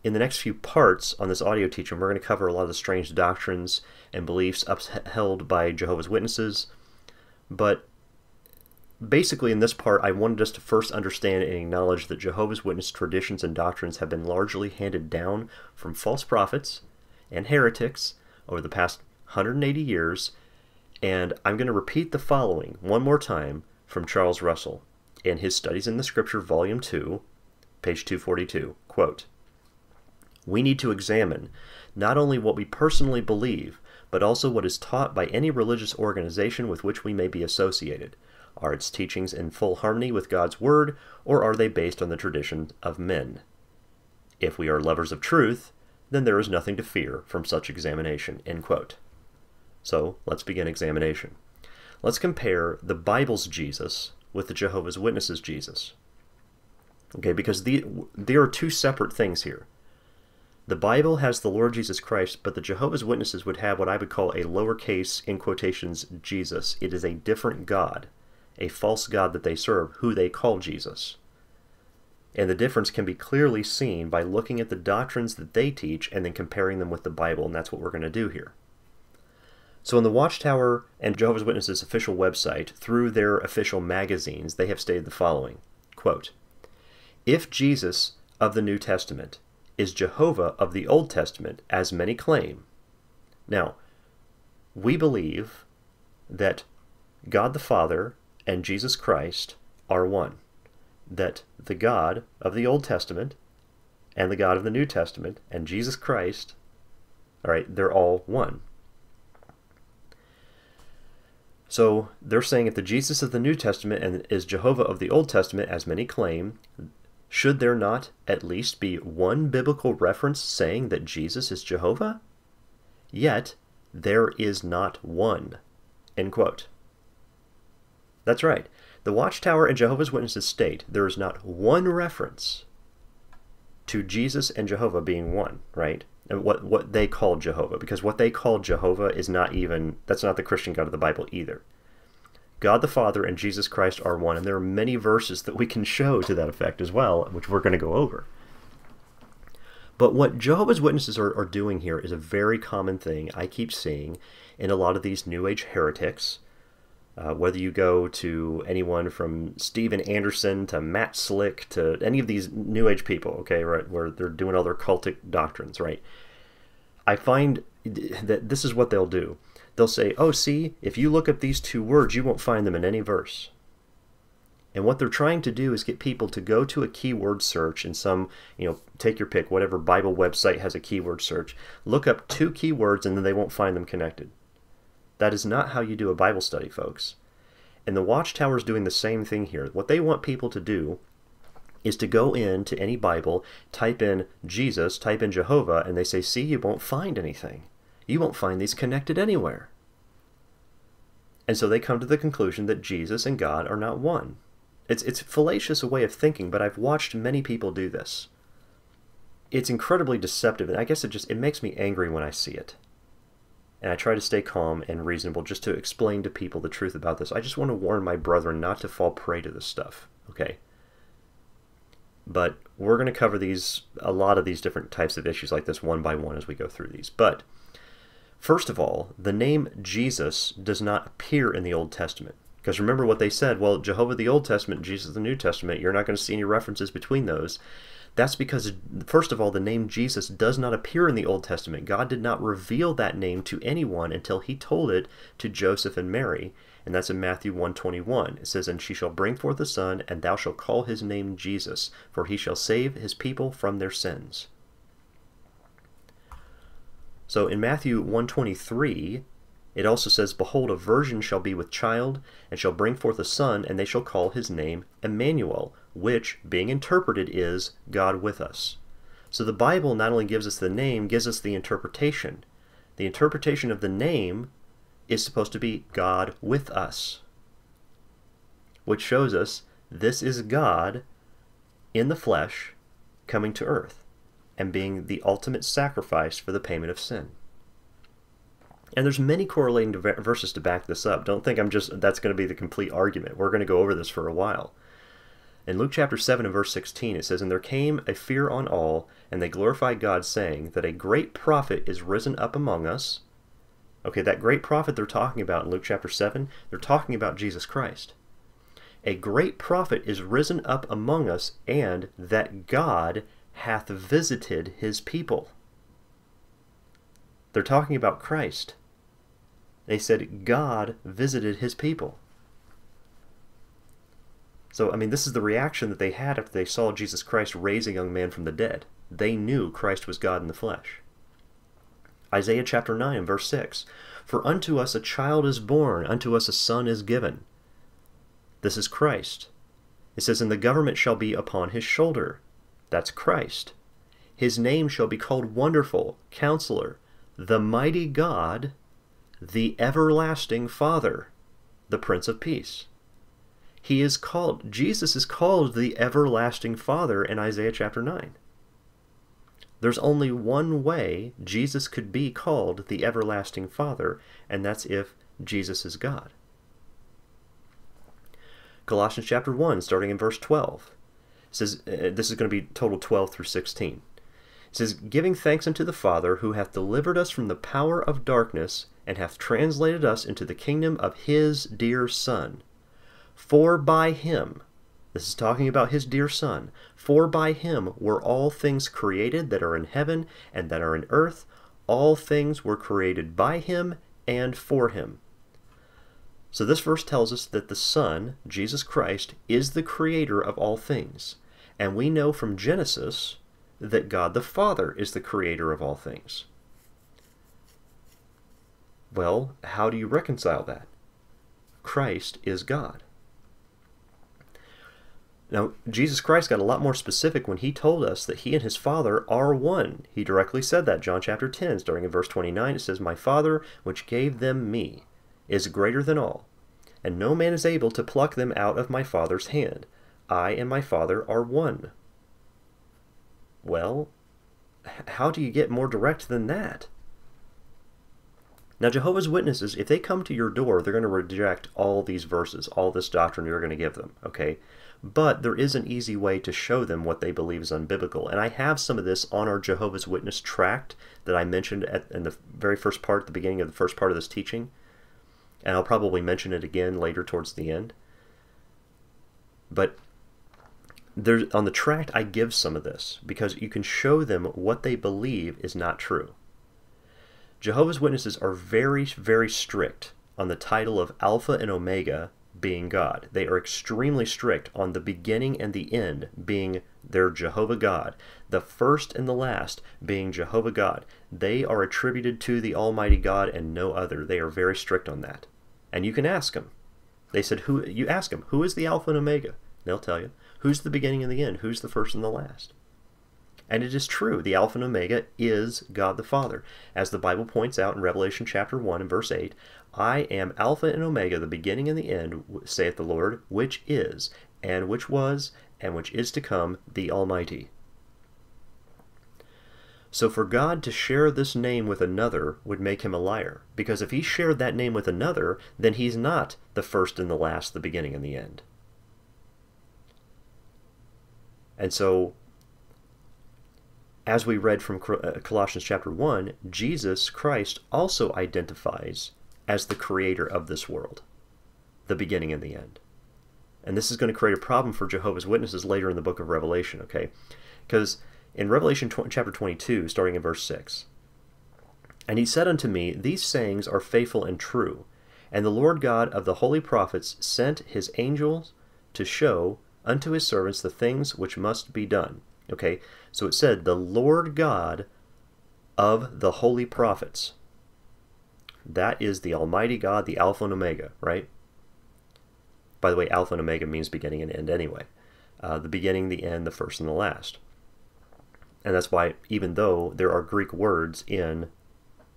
In the next few parts on this audio teaching, we're going to cover a lot of the strange doctrines and beliefs upheld by Jehovah's Witnesses, but basically in this part, I wanted us to first understand and acknowledge that Jehovah's Witness traditions and doctrines have been largely handed down from false prophets and heretics over the past one hundred eighty years, and I'm going to repeat the following one more time from Charles Russell in his Studies in the Scripture, Volume two, page two forty-two, quote, "We need to examine not only what we personally believe, but also what is taught by any religious organization with which we may be associated. Are its teachings in full harmony with God's Word, or are they based on the tradition of men? If we are lovers of truth, then there is nothing to fear from such examination," end quote. So, let's begin examination. Let's compare the Bible's Jesus with the Jehovah's Witnesses' Jesus. Okay, because the, there are two separate things here. The Bible has the Lord Jesus Christ, but the Jehovah's Witnesses would have what I would call a lowercase, in quotations, Jesus. It is a different God, a false God that they serve, who they call Jesus. And the difference can be clearly seen by looking at the doctrines that they teach and then comparing them with the Bible, and that's what we're going to do here. So on the Watchtower and Jehovah's Witnesses' official website, through their official magazines, they have stated the following, quote, "If Jesus of the New Testament is Jehovah of the Old Testament, as many claim. Now, we believe that God the Father and Jesus Christ are one, that the God of the Old Testament and the God of the New Testament and Jesus Christ, all right, they're all one." So they're saying if the Jesus of the New Testament and is Jehovah of the Old Testament, as many claim, should there not at least be one biblical reference saying that Jesus is Jehovah? Yet, there is not one, end quote. That's right. The Watchtower and Jehovah's Witnesses state there is not one reference to Jesus and Jehovah being one, right? And what, what they call Jehovah, because what they call Jehovah is not even, that's not the Christian God of the Bible either. God the Father and Jesus Christ are one, and there are many verses that we can show to that effect as well, which we're going to go over. But what Jehovah's Witnesses are, are doing here is a very common thing I keep seeing in a lot of these New Age heretics. Uh, whether you go to anyone from Steven Anderson to Matt Slick to any of these New Age people, okay, right, where they're doing all their cultic doctrines, right? I find that this is what they'll do. They'll say, oh, see, if you look up these two words, you won't find them in any verse. And what they're trying to do is get people to go to a keyword search in some, you know, take your pick, whatever Bible website has a keyword search, look up two keywords, and then they won't find them connected. That is not how you do a Bible study, folks. And the Watchtower is doing the same thing here. What they want people to do is to go in to any Bible, type in Jesus, type in Jehovah, and they say, see, you won't find anything. You won't find these connected anywhere. And so they come to the conclusion that Jesus and God are not one. It's, it's fallacious a way of thinking, but I've watched many people do this. It's incredibly deceptive, and I guess it just it makes me angry when I see it. And I try to stay calm and reasonable just to explain to people the truth about this. I just want to warn my brethren not to fall prey to this stuff, okay? But we're going to cover these, a lot of these different types of issues like this one by one as we go through these. But first of all, the name Jesus does not appear in the Old Testament. Because remember what they said, well, Jehovah the Old Testament, Jesus the New Testament, you're not going to see any references between those. That's because, first of all, the name Jesus does not appear in the Old Testament. God did not reveal that name to anyone until he told it to Joseph and Mary. And that's in Matthew one twenty-one. It says, "And she shall bring forth a son, and thou shalt call his name Jesus, for he shall save his people from their sins." So in Matthew one twenty-three, it also says, "Behold, a virgin shall be with child, and shall bring forth a son, and they shall call his name Emmanuel," which, being interpreted, is God with us. So the Bible not only gives us the name, gives us the interpretation. The interpretation of the name is supposed to be God with us, which shows us this is God in the flesh coming to earth and being the ultimate sacrifice for the payment of sin. And there's many correlating verses to back this up. Don't think I'm just, that's going to be the complete argument. We're going to go over this for a while. In Luke chapter seven and verse sixteen, it says, "And there came a fear on all, and they glorified God, saying that a great prophet is risen up among us." Okay, that great prophet they're talking about in Luke chapter seven, they're talking about Jesus Christ. a great prophet is risen up among us, and that God hath visited his people. They're talking about Christ. They said God visited his people. So, I mean, this is the reaction that they had after they saw Jesus Christ raise a young man from the dead. They knew Christ was God in the flesh. Isaiah chapter nine, verse six. For unto us a child is born, unto us a son is given. This is Christ. It says, and the government shall be upon his shoulder. That's Christ. His name shall be called Wonderful, Counselor, the Mighty God, the Everlasting Father, the Prince of Peace. He is called, Jesus is called the Everlasting Father in Isaiah chapter nine. There's only one way Jesus could be called the Everlasting Father, and that's if Jesus is God. Colossians chapter one, starting in verse twelve. It says, uh, this is going to be total twelve through sixteen. It says, giving thanks unto the Father, who hath delivered us from the power of darkness, and hath translated us into the kingdom of his dear Son. For by him, this is talking about his dear Son, for by him were all things created that are in heaven and that are in earth. All things were created by him and for him. So this verse tells us that the Son, Jesus Christ, is the creator of all things. And we know from Genesis that God the Father is the creator of all things. Well, how do you reconcile that? Christ is God. Now, Jesus Christ got a lot more specific when he told us that he and his Father are one. He directly said that. John chapter ten, starting in verse twenty-nine, it says, my Father, which gave them me, is greater than all, and no man is able to pluck them out of my Father's hand. I and my Father are one. Well, how do you get more direct than that? Now, Jehovah's Witnesses, if they come to your door, they're going to reject all these verses, all this doctrine you're going to give them, okay? But there is an easy way to show them what they believe is unbiblical. And I have some of this on our Jehovah's Witness tract that I mentioned at, in the very first part, the beginning of the first part of this teaching. And I'll probably mention it again later towards the end. But there, on the tract, I give some of this because you can show them what they believe is not true. Jehovah's Witnesses are very, very strict on the title of Alpha and Omega being God. They are extremely strict on the beginning and the end being their Jehovah God. The first and the last being Jehovah God. They are attributed to the Almighty God and no other. They are very strict on that. And you can ask them. They said, "Who?" You ask them, who is the Alpha and Omega? They'll tell you. Who's the beginning and the end? Who's the first and the last? And it is true, the Alpha and Omega is God the Father. As the Bible points out in Revelation chapter one and verse eight, I am Alpha and Omega, the beginning and the end, saith the Lord, which is, and which was, and which is to come, the Almighty. So for God to share this name with another would make him a liar, because if he shared that name with another, then he's not the first and the last, the beginning and the end. And so, as we read from Colossians chapter one, Jesus Christ also identifies as the creator of this world, the beginning and the end. And this is going to create a problem for Jehovah's Witnesses later in the book of Revelation, okay? Because in Revelation chapter twenty-two, starting in verse six, and he said unto me, these sayings are faithful and true, and the Lord God of the holy prophets sent his angels to show unto his servants the things which must be done. Okay, so it said, the Lord God of the holy prophets. That is the Almighty God, the Alpha and Omega, right? By the way, Alpha and Omega means beginning and end anyway. Uh, the beginning, the end, the first and the last. And that's why, even though there are Greek words in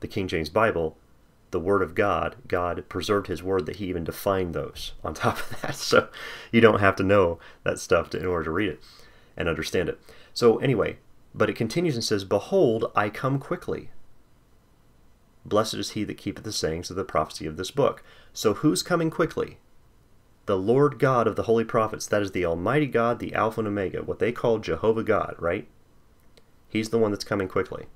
the King James Bible, the Word of God, God preserved his Word that he even defined those on top of that. So you don't have to know that stuff to, in order to read it and understand it. So anyway, but it continues and says, behold, I come quickly. Blessed is he that keepeth the sayings of the prophecy of this book. So who's coming quickly? The Lord God of the holy prophets. That is the Almighty God, the Alpha and Omega, what they call Jehovah God, right? He's the one that's coming quickly.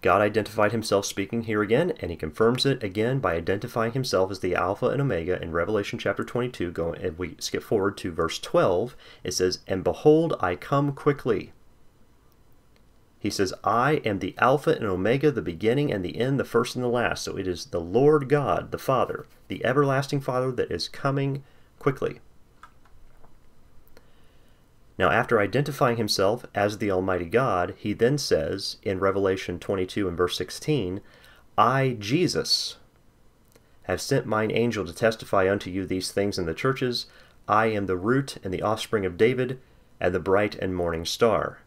God identified himself speaking here again, and he confirms it again by identifying himself as the Alpha and Omega in Revelation chapter twenty-two. Going, and we skip forward to verse twelve. It says, "And behold, I come quickly." He says, "I am the Alpha and Omega, the beginning and the end, the first and the last." So it is the Lord God, the Father, the everlasting Father, that is coming quickly. Now, after identifying himself as the Almighty God, he then says in Revelation twenty-two and verse sixteen, "I, Jesus, have sent mine angel to testify unto you these things in the churches. I am the root and the offspring of David, and the bright and morning star."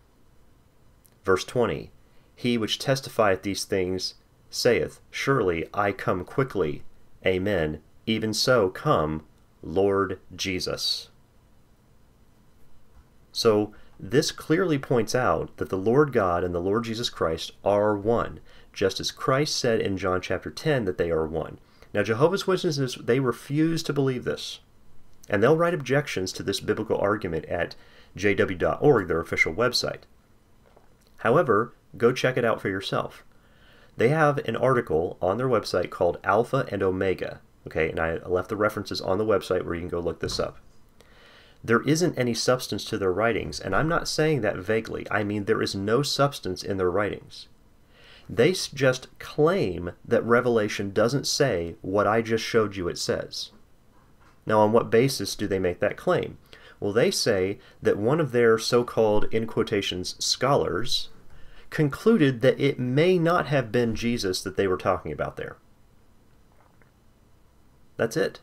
Verse twenty, "He which testifieth these things saith, Surely I come quickly. Amen. Even so, come, Lord Jesus." So this clearly points out that the Lord God and the Lord Jesus Christ are one, just as Christ said in John chapter ten that they are one. Now, Jehovah's Witnesses, they refuse to believe this, and they'll write objections to this biblical argument at j w dot org, their official website. However, go check it out for yourself. They have an article on their website called Alpha and Omega, okay, and I left the references on the website where you can go look this up. There isn't any substance to their writings, and I'm not saying that vaguely. I mean, there is no substance in their writings. They just claim that Revelation doesn't say what I just showed you it says. Now, on what basis do they make that claim? Well, they say that one of their so-called, in quotations, scholars concluded that it may not have been Jesus that they were talking about there. That's it.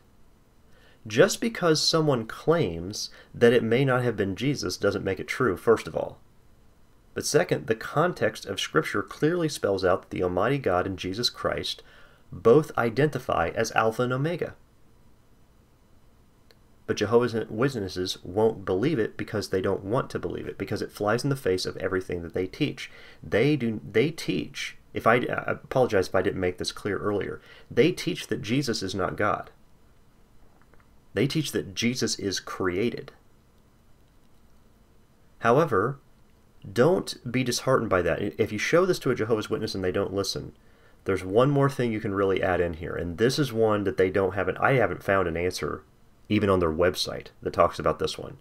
Just because someone claims that it may not have been Jesus doesn't make it true, first of all. But second, the context of Scripture clearly spells out that the Almighty God and Jesus Christ both identify as Alpha and Omega. But Jehovah's Witnesses won't believe it because they don't want to believe it, because it flies in the face of everything that they teach. They do. They teach, if I, I apologize if I didn't make this clear earlier, they teach that Jesus is not God. They teach that Jesus is created. However, don't be disheartened by that. If you show this to a Jehovah's Witness and they don't listen, there's one more thing you can really add in here, and this is one that they don't have, an, I haven't found an answer, even on their website, that talks about this one.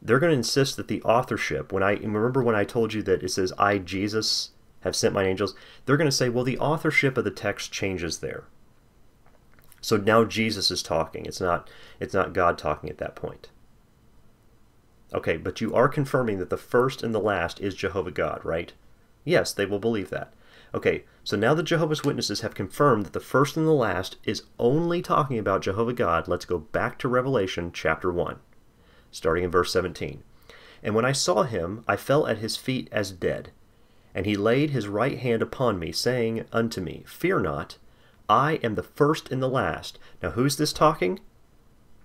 They're going to insist that the authorship, when I remember when I told you that it says, "I, Jesus, have sent mine angels," they're going to say, well, the authorship of the text changes there. So now Jesus is talking. It's not, it's not God talking at that point. Okay, but you are confirming that the first and the last is Jehovah God, right? Yes, they will believe that. Okay, so now the Jehovah's Witnesses have confirmed that the first and the last is only talking about Jehovah God. Let's go back to Revelation chapter one, starting in verse seventeen. "And when I saw him, I fell at his feet as dead. And he laid his right hand upon me, saying unto me, Fear not, I am the first and the last." Now, who's this talking?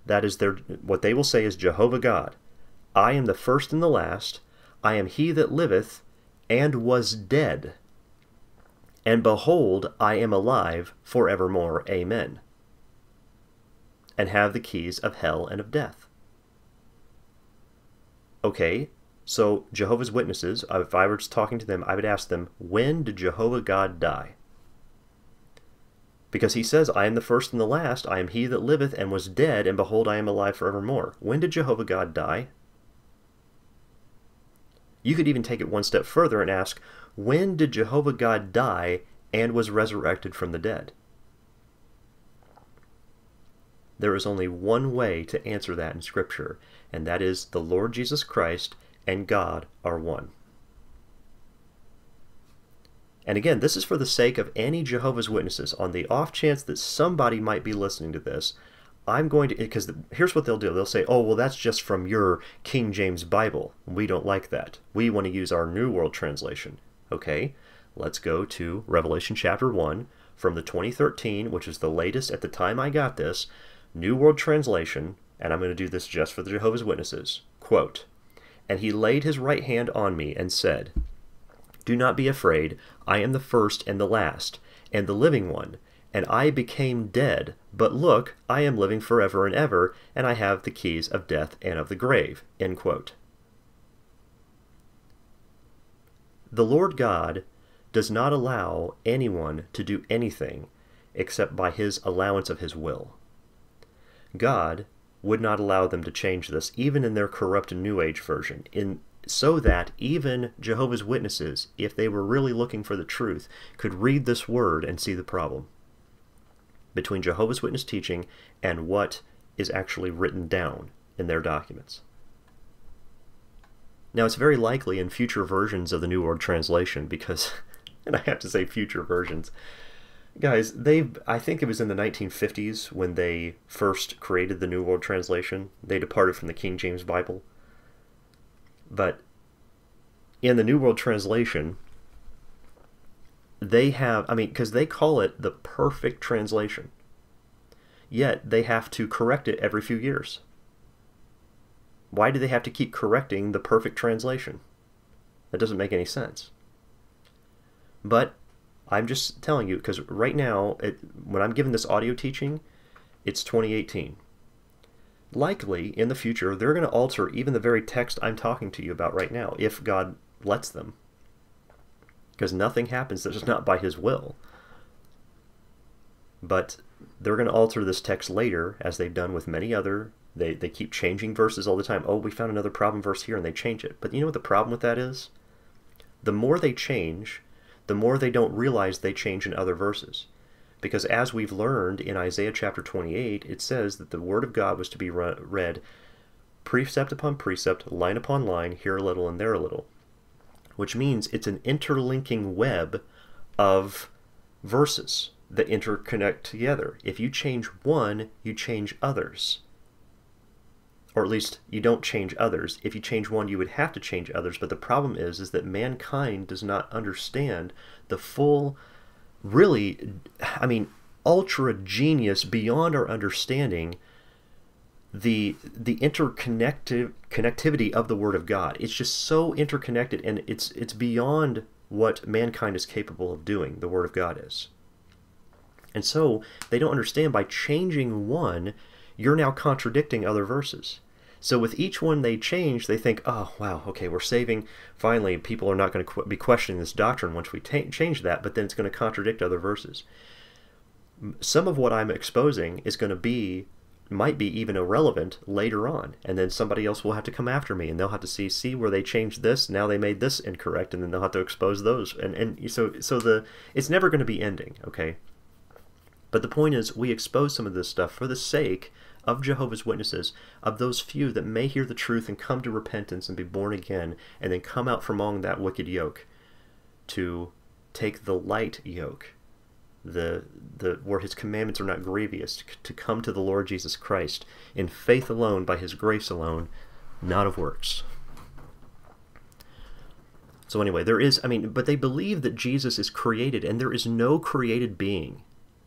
That is their, what they will say is Jehovah God. "I am the first and the last. I am he that liveth and was dead. And behold, I am alive forevermore. Amen. And have the keys of hell and of death." Okay, so Jehovah's Witnesses, if I were talking to them, I would ask them, when did Jehovah God die? Because he says, "I am the first and the last, I am he that liveth and was dead, and behold, I am alive forevermore." When did Jehovah God die? You could even take it one step further and ask, when did Jehovah God die and was resurrected from the dead? There is only one way to answer that in Scripture, and that is the Lord Jesus Christ and God are one. And again, this is for the sake of any Jehovah's Witnesses. On the off chance that somebody might be listening to this, I'm going to, because here's what they'll do. They'll say, "Oh, well, that's just from your King James Bible. We don't like that. We want to use our New World Translation." Okay, let's go to Revelation chapter one from the twenty thirteen, which is the latest at the time I got this, New World Translation, and I'm going to do this just for the Jehovah's Witnesses. Quote, "And he laid his right hand on me and said, Do not be afraid, I am the first and the last, and the living one, and I became dead, but look, I am living forever and ever, and I have the keys of death and of the grave." End quote. The Lord God does not allow anyone to do anything except by his allowance of his will. God would not allow them to change this, even in their corrupt New Age version, in so that even Jehovah's Witnesses, if they were really looking for the truth, could read this word and see the problem between Jehovah's Witness teaching and what is actually written down in their documents. Now, it's very likely in future versions of the New World Translation, because, and I have to say future versions, guys, they I think it was in the nineteen fifties when they first created the New World Translation. They departed from the King James Bible. But in the New World Translation, they have, I mean, because they call it the perfect translation, yet they have to correct it every few years. Why do they have to keep correcting the perfect translation? That doesn't make any sense. But I'm just telling you, because right now, it, when I'm giving this audio teaching, it's twenty eighteen. Likely, in the future, they're going to alter even the very text I'm talking to you about right now, if God lets them. Because nothing happens that is not by his will. But they're going to alter this text later, as they've done with many other. They, they keep changing verses all the time. Oh, we found another problem verse here, and they change it. But you know what the problem with that is? The more they change, the more they don't realize they change in other verses. Because as we've learned in Isaiah chapter twenty-eight, it says that the Word of God was to be read precept upon precept, line upon line, here a little and there a little. Which means it's an interlinking web of verses that interconnect together. If you change one, you change others. Or at least you don't change others. If you change one, you would have to change others. But the problem is, is that mankind does not understand the full, really, I mean, ultra genius beyond our understanding, the the interconnective connectivity of the Word of God. It's just so interconnected, and it's it's beyond what mankind is capable of doing. The Word of God is, and so they don't understand. By changing one, you're now contradicting other verses. So with each one they change, they think, oh, wow, okay, we're saving. Finally, people are not going to qu be questioning this doctrine once we change that, but then it's going to contradict other verses. Some of what I'm exposing is going to be, might be even irrelevant later on, and then somebody else will have to come after me, and they'll have to see, see where they changed this, now they made this incorrect, and then they'll have to expose those. And, and so, so the it's never going to be ending, okay? But the point is, we expose some of this stuff for the sake of Jehovah's Witnesses, of those few that may hear the truth and come to repentance and be born again, and then come out from among that wicked yoke to take the light yoke, the the where his commandments are not grievous, to come to the Lord Jesus Christ in faith alone, by his grace alone, not of works. So anyway, there is, I mean, but they believe that Jesus is created, and there is no created being.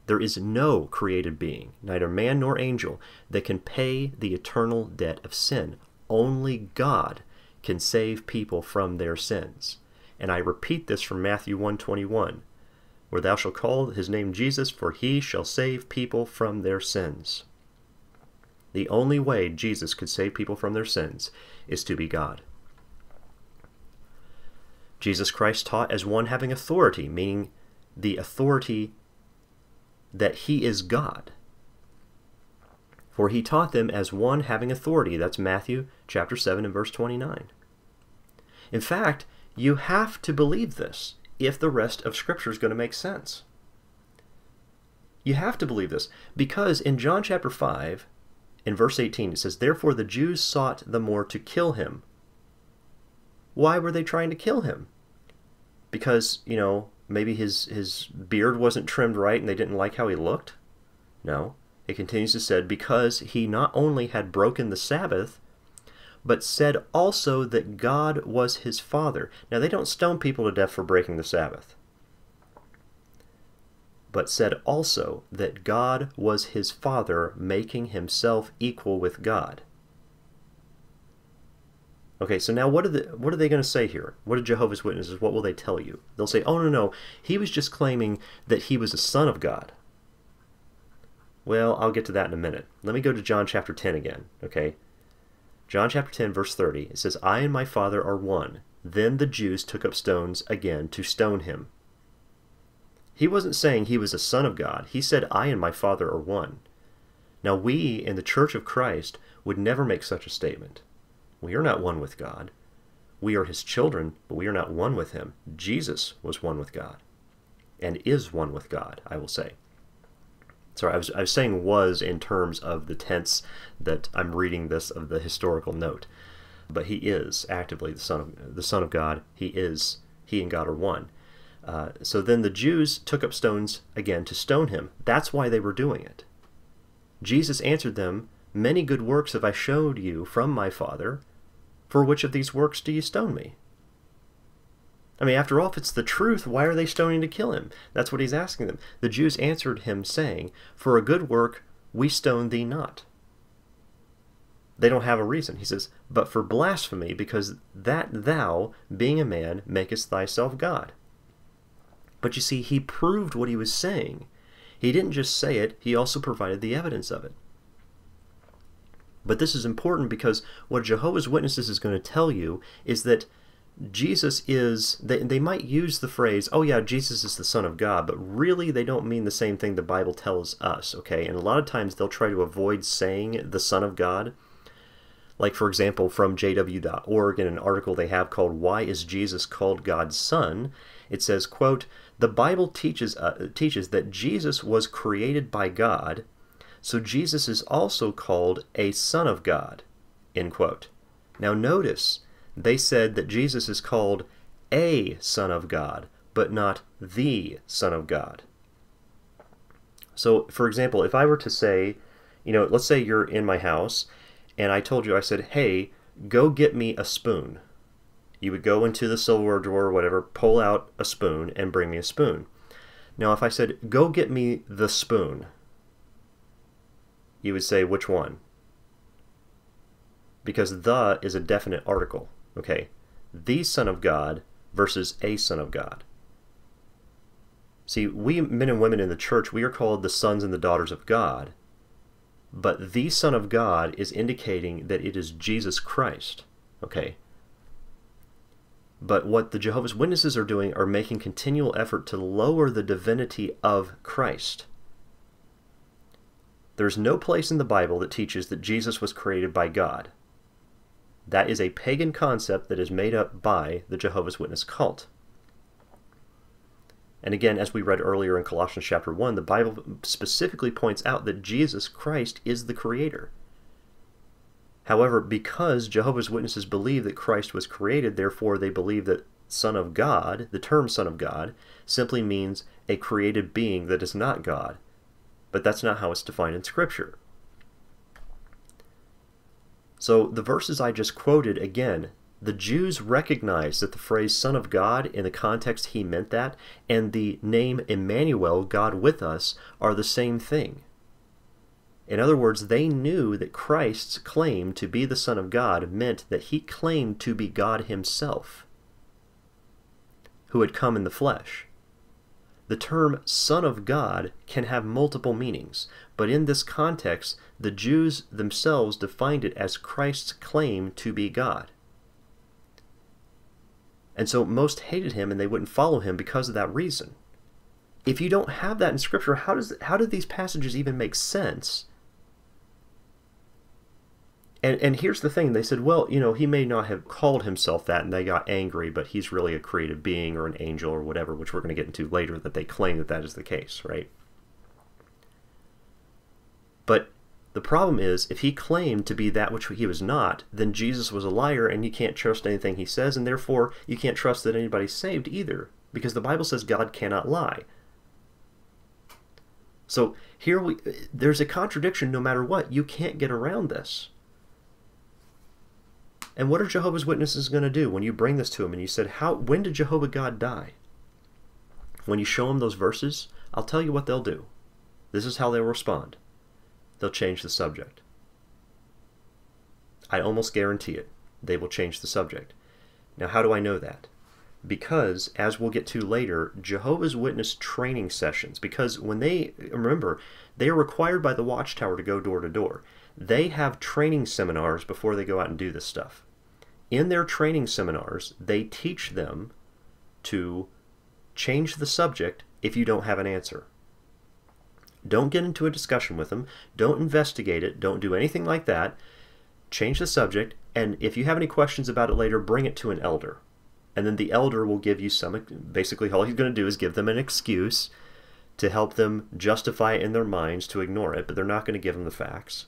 There is no created being, neither man nor angel, that can pay the eternal debt of sin. Only God can save people from their sins. And I repeat this from Matthew one twenty-one, where thou shalt call his name Jesus, for he shall save people from their sins. The only way Jesus could save people from their sins is to be God. Jesus Christ taught as one having authority, meaning the authority that he is God. For he taught them as one having authority. That's Matthew chapter seven and verse twenty-nine. In fact, you have to believe this if the rest of Scripture is going to make sense. You have to believe this, because in John chapter five, in verse eighteen, it says, therefore the Jews sought the more to kill him. Why were they trying to kill him? Because, you know, maybe his, his beard wasn't trimmed right and they didn't like how he looked? No. It continues to say, because he not only had broken the Sabbath, but said also that God was his Father. Now, they don't stone people to death for breaking the Sabbath. But said also that God was his Father, making himself equal with God. Okay, so now what are, the, what are they going to say here? What are Jehovah's Witnesses? What will they tell you? They'll say, oh, no, no, he was just claiming that he was a son of God. Well, I'll get to that in a minute. Let me go to John chapter ten again, okay? John chapter ten, verse thirty. It says, I and my Father are one. Then the Jews took up stones again to stone him. He wasn't saying he was a son of God. He said, I and my Father are one. Now we in the Church of Christ would never make such a statement. We are not one with God. We are his children, but we are not one with him. Jesus was one with God and is one with God, I will say. Sorry, I was, I was saying was in terms of the tense that I'm reading this of the historical note. But he is actively the Son of, the Son of God. He is, he and God are one. Uh, so then the Jews took up stones again to stone him. That's why they were doing it. Jesus answered them, many good works have I showed you from my Father. For which of these works do you stone me? I mean, after all, if it's the truth, why are they stoning to kill him? That's what he's asking them. The Jews answered him, saying, for a good work we stone thee not. They don't have a reason. He says, but for blasphemy, because that thou, being a man, makest thyself God. But you see, he proved what he was saying. He didn't just say it, he also provided the evidence of it. But this is important because what Jehovah's Witnesses is going to tell you is that Jesus is, they, they might use the phrase, oh yeah, Jesus is the Son of God, but really they don't mean the same thing the Bible tells us, okay? And a lot of times they'll try to avoid saying the Son of God. Like, for example, from j w dot org, in an article they have called Why is Jesus Called God's Son? It says, quote, the Bible teaches, uh, teaches that Jesus was created by God, so Jesus is also called a Son of God, end quote. Now notice, they said that Jesus is called a Son of God, but not the Son of God. So, for example, if I were to say, you know, let's say you're in my house, and I told you, I said, hey, go get me a spoon. You would go into the silverware drawer or whatever, pull out a spoon, and bring me a spoon. Now, if I said, go get me the spoon, you would say, which one? Because the is a definite article, okay? The Son of God versus a Son of God. See, we men and women in the church, we are called the sons and the daughters of God. But the Son of God is indicating that it is Jesus Christ, okay? But what the Jehovah's Witnesses are doing are making continual effort to lower the divinity of Christ. There's no place in the Bible that teaches that Jesus was created by God. That is a pagan concept that is made up by the Jehovah's Witness cult. And again, as we read earlier in Colossians chapter one, the Bible specifically points out that Jesus Christ is the creator. However, because Jehovah's Witnesses believe that Christ was created, therefore they believe that Son of God, the term Son of God, simply means a created being that is not God. But that's not how it's defined in Scripture. So the verses I just quoted, again, the Jews recognized that the phrase Son of God, in the context he meant that, and the name Emmanuel, God with us, are the same thing. In other words, they knew that Christ's claim to be the Son of God meant that he claimed to be God himself, who had come in the flesh. The term Son of God can have multiple meanings, but in this context, the Jews themselves defined it as Christ's claim to be God. And so most hated him and they wouldn't follow him because of that reason. If you don't have that in Scripture, how does how do these passages even make sense? And and here's the thing, they said, well, you know, he may not have called himself that, and they got angry, but he's really a created being or an angel or whatever, which we're going to get into later, that they claim that that is the case, right? But the problem is, if he claimed to be that which he was not, then Jesus was a liar, and you can't trust anything he says, and therefore you can't trust that anybody's saved either, because the Bible says God cannot lie. So here we, there's a contradiction no matter what. You can't get around this. And what are Jehovah's Witnesses going to do when you bring this to them and you said, "How? When did Jehovah God die?" When you show them those verses, I'll tell you what they'll do. This is how they'll respond. They'll change the subject. I almost guarantee it. They will change the subject. Now, how do I know that? Because, as we'll get to later, Jehovah's Witness training sessions, because when they, remember, they are required by the Watchtower to go door to door. They have training seminars before they go out and do this stuff. In their training seminars, they teach them to change the subject if you don't have an answer. Don't get into a discussion with them. Don't investigate it. Don't do anything like that. Change the subject, and if you have any questions about it later, bring it to an elder. And then the elder will give you some, basically all he's going to do is give them an excuse to help them justify it in their minds to ignore it, but they're not going to give them the facts.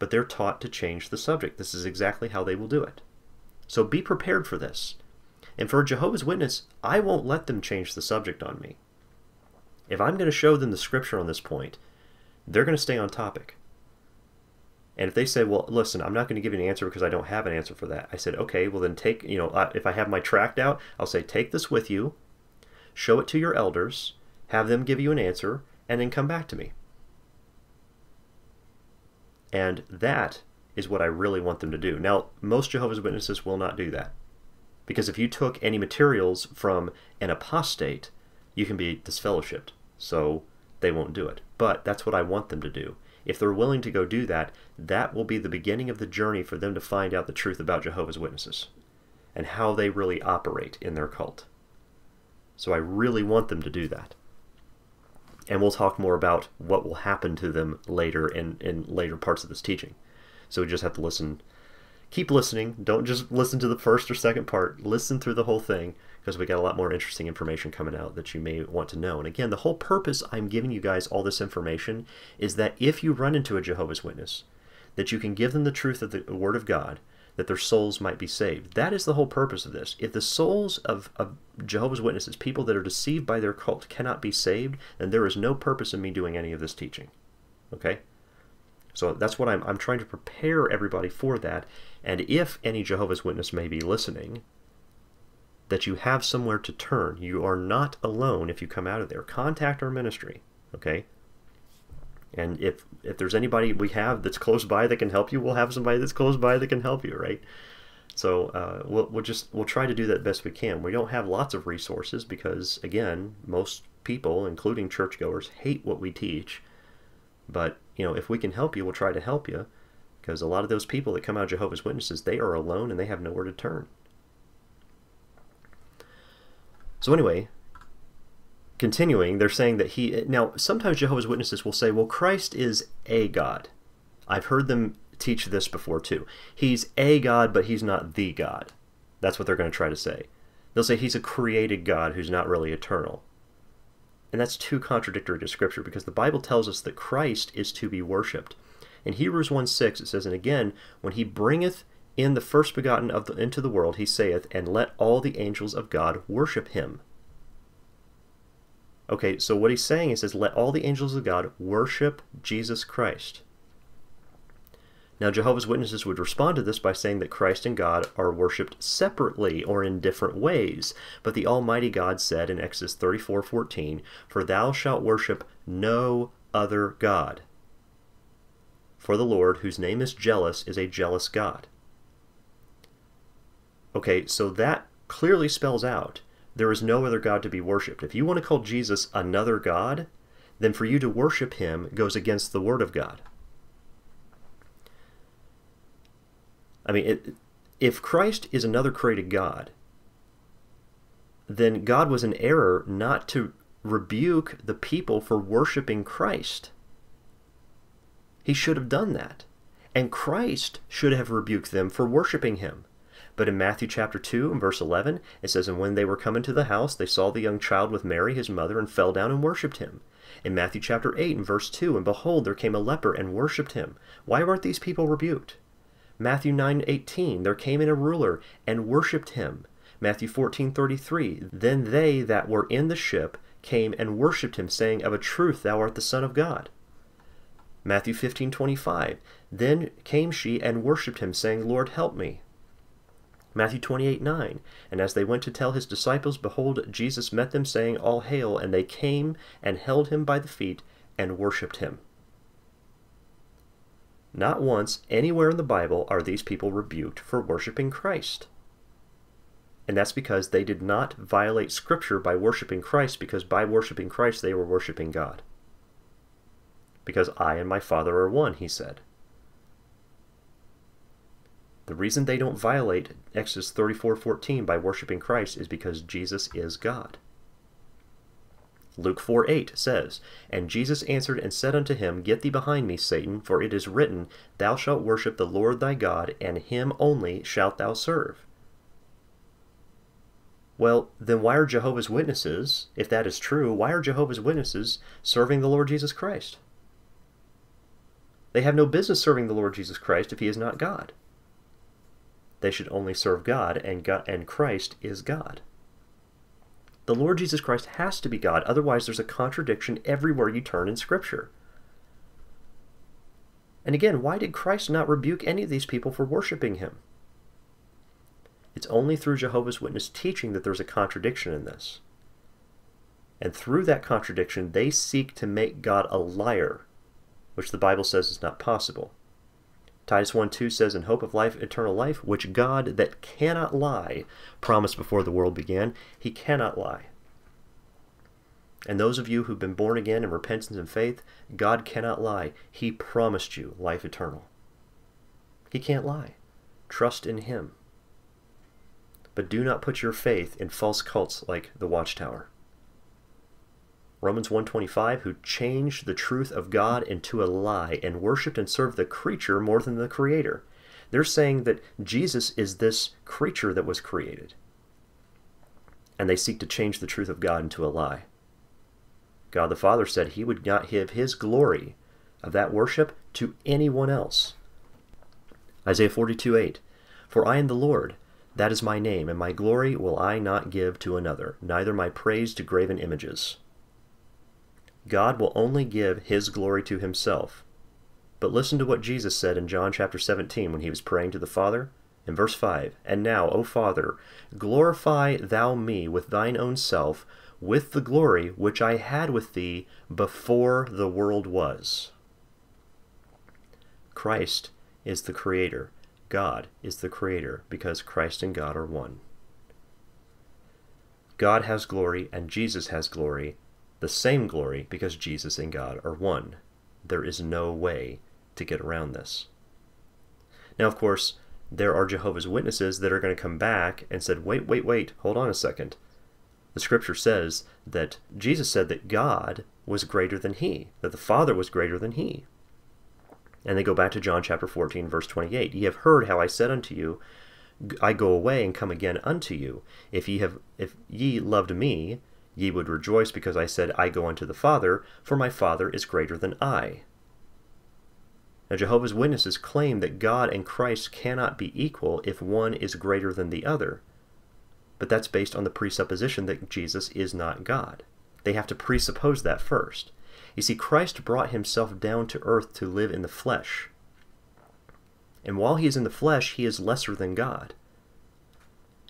But they're taught to change the subject. This is exactly how they will do it. So be prepared for this. And for a Jehovah's Witness, I won't let them change the subject on me. If I'm going to show them the scripture on this point, they're going to stay on topic. And if they say, well, listen, I'm not going to give you an answer because I don't have an answer for that. I said, okay, well then take, you know, if I have my tract out, I'll say, take this with you, show it to your elders, have them give you an answer, and then come back to me. And that is what I really want them to do. Now, most Jehovah's Witnesses will not do that. Because if you took any materials from an apostate, you can be disfellowshipped. So they won't do it. But that's what I want them to do. If they're willing to go do that, that will be the beginning of the journey for them to find out the truth about Jehovah's Witnesses and how they really operate in their cult. So I really want them to do that. And we'll talk more about what will happen to them later in, in later parts of this teaching. So we just have to listen. Keep listening. Don't just listen to the first or second part. Listen through the whole thing, because we got a lot more interesting information coming out that you may want to know. And again, the whole purpose I'm giving you guys all this information is that if you run into a Jehovah's Witness, that you can give them the truth of the Word of God, that their souls might be saved. That is the whole purpose of this. If the souls of, of Jehovah's Witnesses, people that are deceived by their cult, cannot be saved, then there is no purpose in me doing any of this teaching. Okay? So that's what I'm, I'm trying to prepare everybody for that. And if any Jehovah's Witness may be listening, that you have somewhere to turn. You are not alone if you come out of there. Contact our ministry, okay? And if, if there's anybody we have that's close by that can help you, we'll have somebody that's close by that can help you, right? So uh, we'll, we'll just we'll try to do that best we can. We don't have lots of resources because, again, most people, including churchgoers, hate what we teach. But, you know, if we can help you, we'll try to help you. Because a lot of those people that come out of Jehovah's Witnesses, they are alone and they have nowhere to turn. So anyway, continuing, they're saying that he... Now, sometimes Jehovah's Witnesses will say, well, Christ is a God. I've heard them teach this before, too. He's a God, but he's not the God. That's what they're going to try to say. They'll say he's a created God who's not really eternal. And that's too contradictory to Scripture, because the Bible tells us that Christ is to be worshipped. In Hebrews one six it says, and again, when he bringeth in the first begotten of the, into the world, he saith, and let all the angels of God worship him. Okay, so what he's saying is, is let all the angels of God worship Jesus Christ. Now, Jehovah's Witnesses would respond to this by saying that Christ and God are worshipped separately or in different ways. But the Almighty God said in Exodus thirty-four fourteen, for thou shalt worship no other God. For the Lord, whose name is jealous, is a jealous God. Okay, so that clearly spells out there is no other God to be worshipped. If you want to call Jesus another God, then for you to worship him goes against the Word of God. I mean, it, if Christ is another created God, then God was in error not to rebuke the people for worshiping Christ. He should have done that. And Christ should have rebuked them for worshiping him. But in Matthew chapter two and verse eleven, it says, and when they were come into the house, they saw the young child with Mary his mother, and fell down and worshipped him. In Matthew chapter eight and verse two, and behold, there came a leper and worshipped him. Why weren't these people rebuked? Matthew nine eighteen, there came in a ruler and worshipped him. Matthew fourteen thirty-three, then they that were in the ship came and worshipped him, saying, of a truth thou art the Son of God. Matthew fifteen twenty-five, then came she and worshipped him, saying, Lord, help me. Matthew twenty-eight nine, and as they went to tell his disciples, behold, Jesus met them, saying, all hail, and they came and held him by the feet and worshipped him. Not once, anywhere in the Bible, are these people rebuked for worshipping Christ. And that's because they did not violate Scripture by worshipping Christ, because by worshipping Christ they were worshipping God. Because I and my Father are one, he said. The reason they don't violate Exodus thirty-four fourteen by worshiping Christ is because Jesus is God. Luke four eight says, "And Jesus answered and said unto him, Get thee behind me, Satan, for it is written, Thou shalt worship the Lord thy God, and him only shalt thou serve." Well, then why are Jehovah's Witnesses, if that is true, why are Jehovah's Witnesses serving the Lord Jesus Christ? They have no business serving the Lord Jesus Christ if he is not God. They should only serve God, and God, and Christ is God. The Lord Jesus Christ has to be God, otherwise there's a contradiction everywhere you turn in Scripture. And again, why did Christ not rebuke any of these people for worshiping him? It's only through Jehovah's Witness teaching that there's a contradiction in this. And through that contradiction, they seek to make God a liar, which the Bible says is not possible. Titus one two says, "In hope of life, eternal life, which God that cannot lie promised before the world began." He cannot lie. And those of you who've been born again in repentance and faith, God cannot lie. He promised you life eternal. He can't lie. Trust in him. But do not put your faith in false cults like the Watchtower. Romans one twenty-five, "Who changed the truth of God into a lie and worshipped and served the creature more than the creator." They're saying that Jesus is this creature that was created. And they seek to change the truth of God into a lie. God the Father said he would not give his glory of that worship to anyone else. Isaiah forty-two eight, "For I am the Lord, that is my name, and my glory will I not give to another, neither my praise to graven images." God will only give his glory to himself. But listen to what Jesus said in John chapter seventeen when he was praying to the Father. In verse five, "And now, O Father, glorify thou me with thine own self, with the glory which I had with thee before the world was." Christ is the Creator. God is the Creator, because Christ and God are one. God has glory and Jesus has glory. The same glory, because Jesus and God are one. There is no way to get around this. Now, of course, there are Jehovah's Witnesses that are going to come back and said, wait, wait, wait, hold on a second. The Scripture says that Jesus said that God was greater than he, that the Father was greater than he. And they go back to John chapter fourteen, verse twenty-eight. "Ye have heard how I said unto you, I go away and come again unto you. If ye have, if ye loved me, ye would rejoice, because I said, I go unto the Father, for my Father is greater than I." Now, Jehovah's Witnesses claim that God and Christ cannot be equal if one is greater than the other. But that's based on the presupposition that Jesus is not God. They have to presuppose that first. You see, Christ brought himself down to earth to live in the flesh. And while he is in the flesh, he is lesser than God.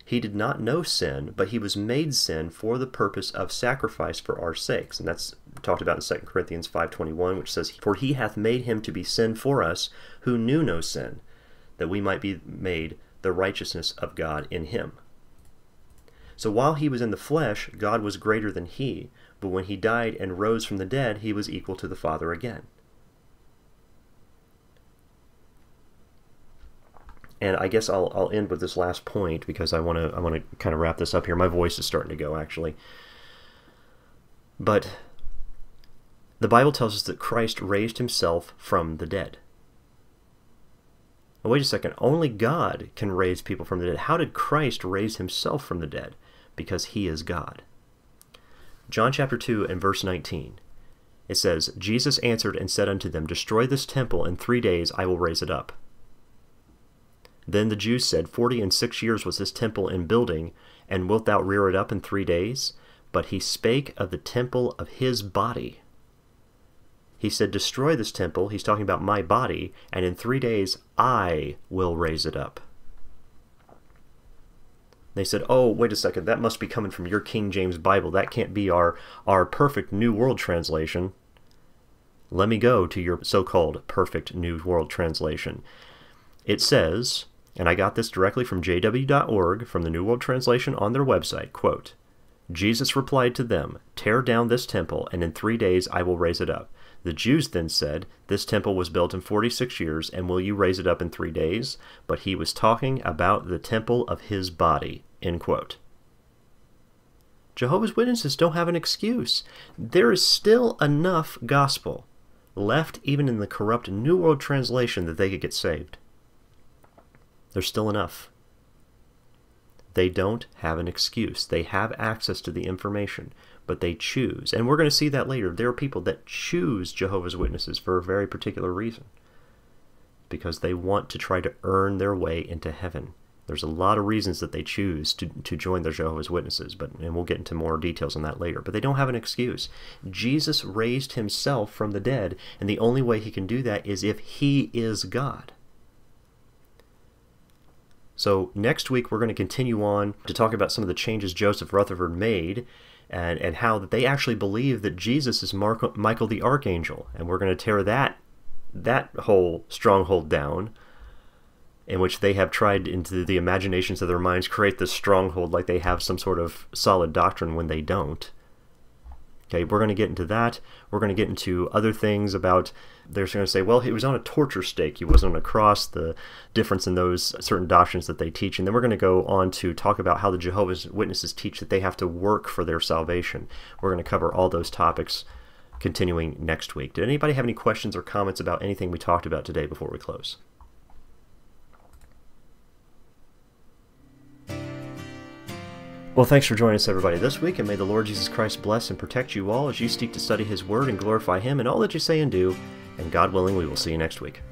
He did not know sin, but he was made sin for the purpose of sacrifice for our sakes. And that's talked about in Second Corinthians five twenty-one, which says, "For he hath made him to be sin for us, who knew no sin, that we might be made the righteousness of God in him." So while he was in the flesh, God was greater than he, but when he died and rose from the dead, he was equal to the Father again. And I guess I'll, I'll end with this last point, because I want to I want to kind of wrap this up here. My voice is starting to go, actually. But the Bible tells us that Christ raised himself from the dead. Now, wait a second. Only God can raise people from the dead. How did Christ raise himself from the dead? Because he is God. John chapter two and verse nineteen. It says, "Jesus answered and said unto them, Destroy this temple, and three days I will raise it up. Then the Jews said, Forty and six years was this temple in building, and wilt thou rear it up in three days? But he spake of the temple of his body. He said, Destroy this temple," he's talking about my body, "and in three days I will raise it up." They said, "Oh, wait a second, that must be coming from your King James Bible. That can't be our, our perfect New World Translation." Let me go to your so-called perfect New World Translation. It says, and I got this directly from j w dot org, from the New World Translation on their website, quote, "Jesus replied to them, Tear down this temple, and in three days I will raise it up. The Jews then said, This temple was built in forty-six years, and will you raise it up in three days? But he was talking about the temple of his body," end quote. Jehovah's Witnesses don't have an excuse. There is still enough gospel left, even in the corrupt New World Translation, that they could get saved. There's still enough. They don't have an excuse. They have access to the information, but they choose. And we're going to see that later. There are people that choose Jehovah's Witnesses for a very particular reason, because they want to try to earn their way into heaven. There's a lot of reasons that they choose to, to join the Jehovah's Witnesses, but and we'll get into more details on that later. But they don't have an excuse. Jesus raised himself from the dead, and the only way he can do that is if he is God. So next week we're going to continue on to talk about some of the changes Joseph Rutherford made and, and how that they actually believe that Jesus is Mark, Michael the Archangel. And we're going to tear that, that whole stronghold down, in which they have tried into the imaginations of their minds create this stronghold like they have some sort of solid doctrine when they don't. Okay, we're going to get into that. We're going to get into other things about, they're going to say, well, he was on a torture stake. He wasn't on a cross, the difference in those certain doctrines that they teach. And then we're going to go on to talk about how the Jehovah's Witnesses teach that they have to work for their salvation. We're going to cover all those topics continuing next week. Did anybody have any questions or comments about anything we talked about today before we close? Well, thanks for joining us, everybody, this week, and may the Lord Jesus Christ bless and protect you all as you seek to study His Word and glorify Him in all that you say and do, and God willing, we will see you next week.